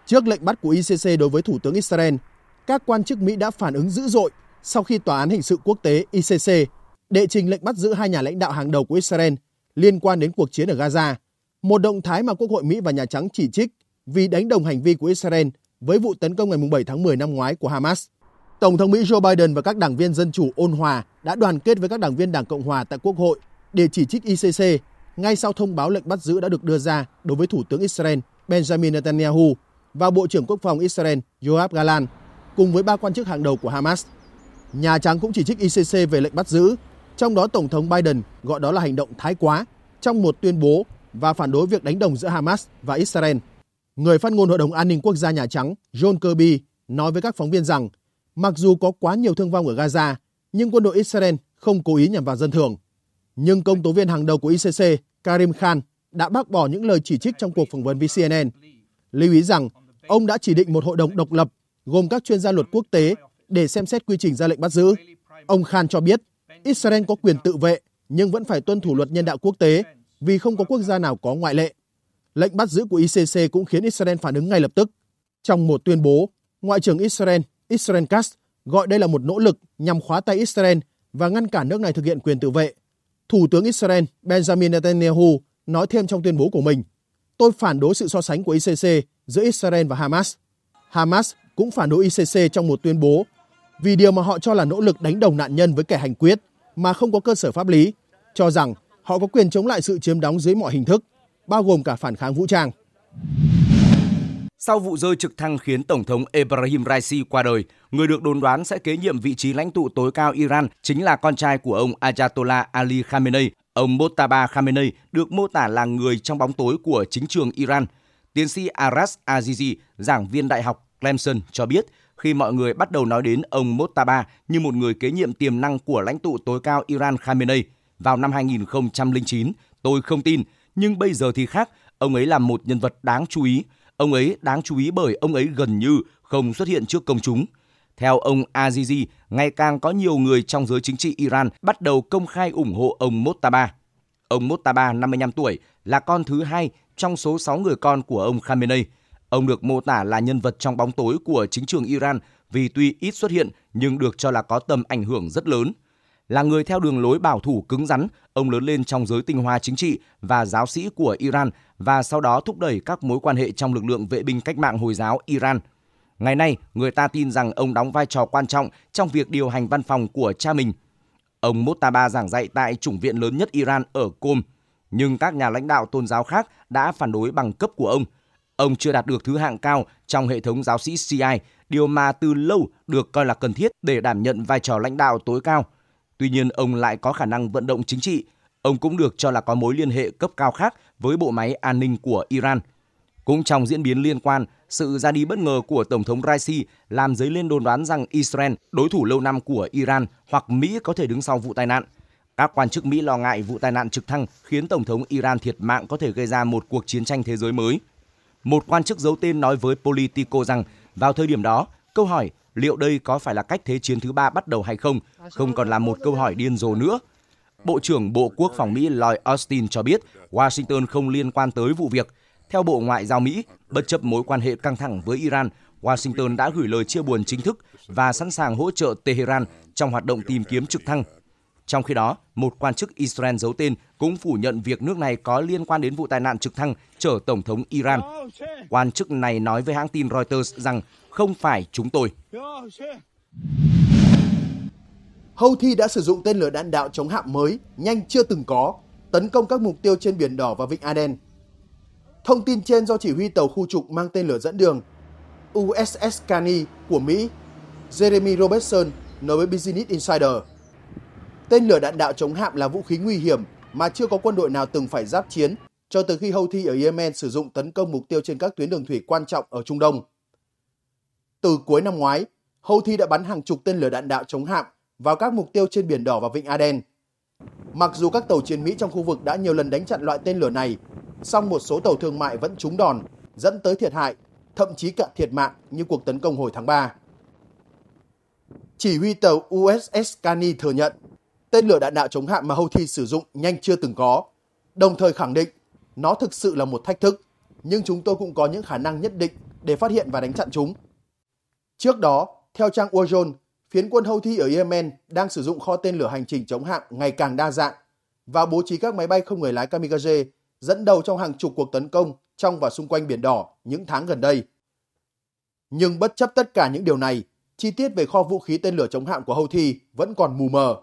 Trước lệnh bắt của I C C đối với Thủ tướng Israel, các quan chức Mỹ đã phản ứng dữ dội sau khi Tòa án Hình sự Quốc tế I C C đệ trình lệnh bắt giữ hai nhà lãnh đạo hàng đầu của Israel liên quan đến cuộc chiến ở Gaza, một động thái mà Quốc hội Mỹ và Nhà Trắng chỉ trích vì đánh đồng hành vi của Israel với vụ tấn công ngày bảy tháng mười năm ngoái của Hamas. Tổng thống Mỹ Joe Biden và các đảng viên dân chủ ôn hòa đã đoàn kết với các đảng viên Đảng Cộng hòa tại Quốc hội để chỉ trích I C C ngay sau thông báo lệnh bắt giữ đã được đưa ra đối với Thủ tướng Israel Benjamin Netanyahu và Bộ trưởng Quốc phòng Israel Yoav Gallant cùng với ba quan chức hàng đầu của Hamas. Nhà Trắng cũng chỉ trích I C C về lệnh bắt giữ, trong đó Tổng thống Biden gọi đó là hành động thái quá trong một tuyên bố và phản đối việc đánh đồng giữa Hamas và Israel. Người phát ngôn Hội đồng An ninh Quốc gia Nhà Trắng John Kirby nói với các phóng viên rằng mặc dù có quá nhiều thương vong ở Gaza, nhưng quân đội Israel không cố ý nhằm vào dân thường. Nhưng công tố viên hàng đầu của I C C, Karim Khan, đã bác bỏ những lời chỉ trích trong cuộc phỏng vấn với C N N. Lưu ý rằng, ông đã chỉ định một hội đồng độc lập gồm các chuyên gia luật quốc tế để xem xét quy trình ra lệnh bắt giữ. Ông Khan cho biết, Israel có quyền tự vệ nhưng vẫn phải tuân thủ luật nhân đạo quốc tế vì không có quốc gia nào có ngoại lệ. Lệnh bắt giữ của I C C cũng khiến Israel phản ứng ngay lập tức. Trong một tuyên bố, Ngoại trưởng Israel Israel Katz gọi đây là một nỗ lực nhằm khóa tay Israel và ngăn cản nước này thực hiện quyền tự vệ. Thủ tướng Israel Benjamin Netanyahu nói thêm trong tuyên bố của mình, tôi phản đối sự so sánh của I C C giữa Israel và Hamas. Hamas cũng phản đối I C C trong một tuyên bố vì điều mà họ cho là nỗ lực đánh đồng nạn nhân với kẻ hành quyết mà không có cơ sở pháp lý, cho rằng họ có quyền chống lại sự chiếm đóng dưới mọi hình thức, bao gồm cả phản kháng vũ trang. Sau vụ rơi trực thăng khiến Tổng thống Ebrahim Raisi qua đời, người được đồn đoán sẽ kế nhiệm vị trí lãnh tụ tối cao Iran chính là con trai của ông Ayatollah Ali Khamenei. Ông Mojtaba Khamenei được mô tả là người trong bóng tối của chính trường Iran. Tiến sĩ Aras Azizi, giảng viên Đại học Clemson cho biết, khi mọi người bắt đầu nói đến ông Mojtaba như một người kế nhiệm tiềm năng của lãnh tụ tối cao Iran Khamenei vào năm hai nghìn không trăm lẻ chín, tôi không tin, nhưng bây giờ thì khác, ông ấy là một nhân vật đáng chú ý. Ông ấy đáng chú ý bởi ông ấy gần như không xuất hiện trước công chúng. Theo ông Azizi, ngày càng có nhiều người trong giới chính trị Iran bắt đầu công khai ủng hộ ông Mojtaba. Ông Mojtaba, năm mươi lăm tuổi, là con thứ hai trong số sáu người con của ông Khamenei. Ông được mô tả là nhân vật trong bóng tối của chính trường Iran vì tuy ít xuất hiện nhưng được cho là có tầm ảnh hưởng rất lớn. Là người theo đường lối bảo thủ cứng rắn, ông lớn lên trong giới tinh hoa chính trị và giáo sĩ của Iran và sau đó thúc đẩy các mối quan hệ trong lực lượng vệ binh cách mạng Hồi giáo Iran. Ngày nay, người ta tin rằng ông đóng vai trò quan trọng trong việc điều hành văn phòng của cha mình. Ông Mojtaba giảng dạy tại chủng viện lớn nhất Iran ở Qom, nhưng các nhà lãnh đạo tôn giáo khác đã phản đối bằng cấp của ông. Ông chưa đạt được thứ hạng cao trong hệ thống giáo sĩ Shiite, điều mà từ lâu được coi là cần thiết để đảm nhận vai trò lãnh đạo tối cao. Tuy nhiên, ông lại có khả năng vận động chính trị. Ông cũng được cho là có mối liên hệ cấp cao khác với bộ máy an ninh của Iran. Cũng trong diễn biến liên quan, sự ra đi bất ngờ của Tổng thống Raisi làm dấy lên đồn đoán rằng Israel, đối thủ lâu năm của Iran hoặc Mỹ có thể đứng sau vụ tai nạn. Các quan chức Mỹ lo ngại vụ tai nạn trực thăng khiến Tổng thống Iran thiệt mạng có thể gây ra một cuộc chiến tranh thế giới mới. Một quan chức giấu tên nói với Politico rằng vào thời điểm đó, câu hỏi liệu đây có phải là cách thế chiến thứ ba bắt đầu hay không, không còn là một câu hỏi điên rồ nữa. Bộ trưởng Bộ Quốc phòng Mỹ Lloyd Austin cho biết Washington không liên quan tới vụ việc. Theo Bộ Ngoại giao Mỹ, bất chấp mối quan hệ căng thẳng với Iran, Washington đã gửi lời chia buồn chính thức và sẵn sàng hỗ trợ Tehran trong hoạt động tìm kiếm trực thăng. Trong khi đó, một quan chức Israel giấu tên cũng phủ nhận việc nước này có liên quan đến vụ tai nạn trực thăng chở Tổng thống Iran. Quan chức này nói với hãng tin Reuters rằng không phải chúng tôi. Houthi đã sử dụng tên lửa đạn đạo chống hạm mới, nhanh chưa từng có, tấn công các mục tiêu trên Biển Đỏ và Vịnh Aden. Thông tin trên do chỉ huy tàu khu trục mang tên lửa dẫn đường u ét ét Caney của Mỹ, Jeremy Robertson, nói với Business Insider. Tên lửa đạn đạo chống hạm là vũ khí nguy hiểm mà chưa có quân đội nào từng phải giáp chiến cho tới khi Houthi ở Yemen sử dụng tấn công mục tiêu trên các tuyến đường thủy quan trọng ở Trung Đông. Từ cuối năm ngoái, Houthi đã bắn hàng chục tên lửa đạn đạo chống hạm vào các mục tiêu trên Biển Đỏ và Vịnh Aden. Mặc dù các tàu chiến Mỹ trong khu vực đã nhiều lần đánh chặn loại tên lửa này, song một số tàu thương mại vẫn trúng đòn, dẫn tới thiệt hại, thậm chí cả thiệt mạng như cuộc tấn công hồi tháng ba. Chỉ huy tàu u ét ét Caney thừa nhận tên lửa đạn đạo chống hạm mà Houthi sử dụng nhanh chưa từng có, đồng thời khẳng định nó thực sự là một thách thức, nhưng chúng tôi cũng có những khả năng nhất định để phát hiện và đánh chặn chúng. Trước đó, theo trang Warzone, phiến quân Houthi ở Yemen đang sử dụng kho tên lửa hành trình chống hạm ngày càng đa dạng và bố trí các máy bay không người lái kamikaze dẫn đầu trong hàng chục cuộc tấn công trong và xung quanh Biển Đỏ những tháng gần đây. Nhưng bất chấp tất cả những điều này, chi tiết về kho vũ khí tên lửa chống hạm của Houthi vẫn còn mù mờ.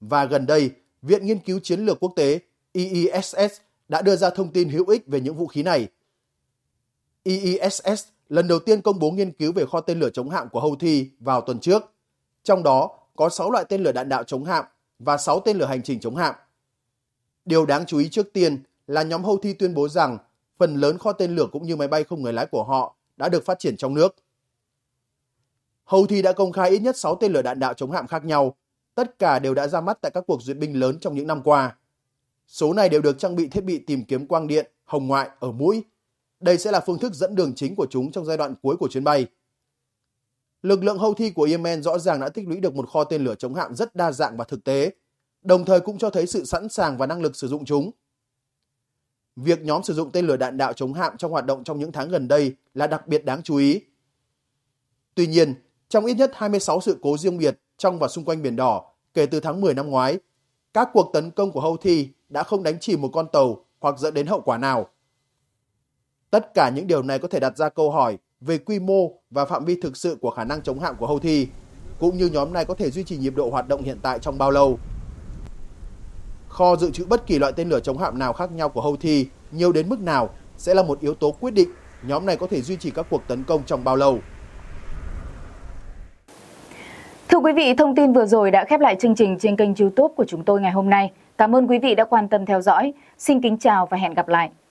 Và gần đây, Viện Nghiên cứu Chiến lược Quốc tế I I S S đã đưa ra thông tin hữu ích về những vũ khí này. I I S S lần đầu tiên công bố nghiên cứu về kho tên lửa chống hạm của Houthi vào tuần trước. Trong đó có sáu loại tên lửa đạn đạo chống hạm và sáu tên lửa hành trình chống hạm. Điều đáng chú ý trước tiên là nhóm Houthi tuyên bố rằng phần lớn kho tên lửa cũng như máy bay không người lái của họ đã được phát triển trong nước. Houthi đã công khai ít nhất sáu tên lửa đạn đạo chống hạm khác nhau. Tất cả đều đã ra mắt tại các cuộc duyệt binh lớn trong những năm qua. Số này đều được trang bị thiết bị tìm kiếm quang điện, hồng ngoại ở mũi. Đây sẽ là phương thức dẫn đường chính của chúng trong giai đoạn cuối của chuyến bay. Lực lượng Houthi của Yemen rõ ràng đã tích lũy được một kho tên lửa chống hạm rất đa dạng và thực tế, đồng thời cũng cho thấy sự sẵn sàng và năng lực sử dụng chúng. Việc nhóm sử dụng tên lửa đạn đạo chống hạm trong hoạt động trong những tháng gần đây là đặc biệt đáng chú ý. Tuy nhiên, trong ít nhất hai mươi sáu sự cố riêng biệt trong và xung quanh Biển Đỏ kể từ tháng mười năm ngoái, các cuộc tấn công của Houthi đã không đánh chìm một con tàu hoặc dẫn đến hậu quả nào. Tất cả những điều này có thể đặt ra câu hỏi về quy mô và phạm vi thực sự của khả năng chống hạm của Houthi, cũng như nhóm này có thể duy trì nhịp độ hoạt động hiện tại trong bao lâu. Kho dự trữ bất kỳ loại tên lửa chống hạm nào khác nhau của Houthi nhiều đến mức nào sẽ là một yếu tố quyết định nhóm này có thể duy trì các cuộc tấn công trong bao lâu. Thưa quý vị, thông tin vừa rồi đã khép lại chương trình trên kênh YouTube của chúng tôi ngày hôm nay. Cảm ơn quý vị đã quan tâm theo dõi. Xin kính chào và hẹn gặp lại.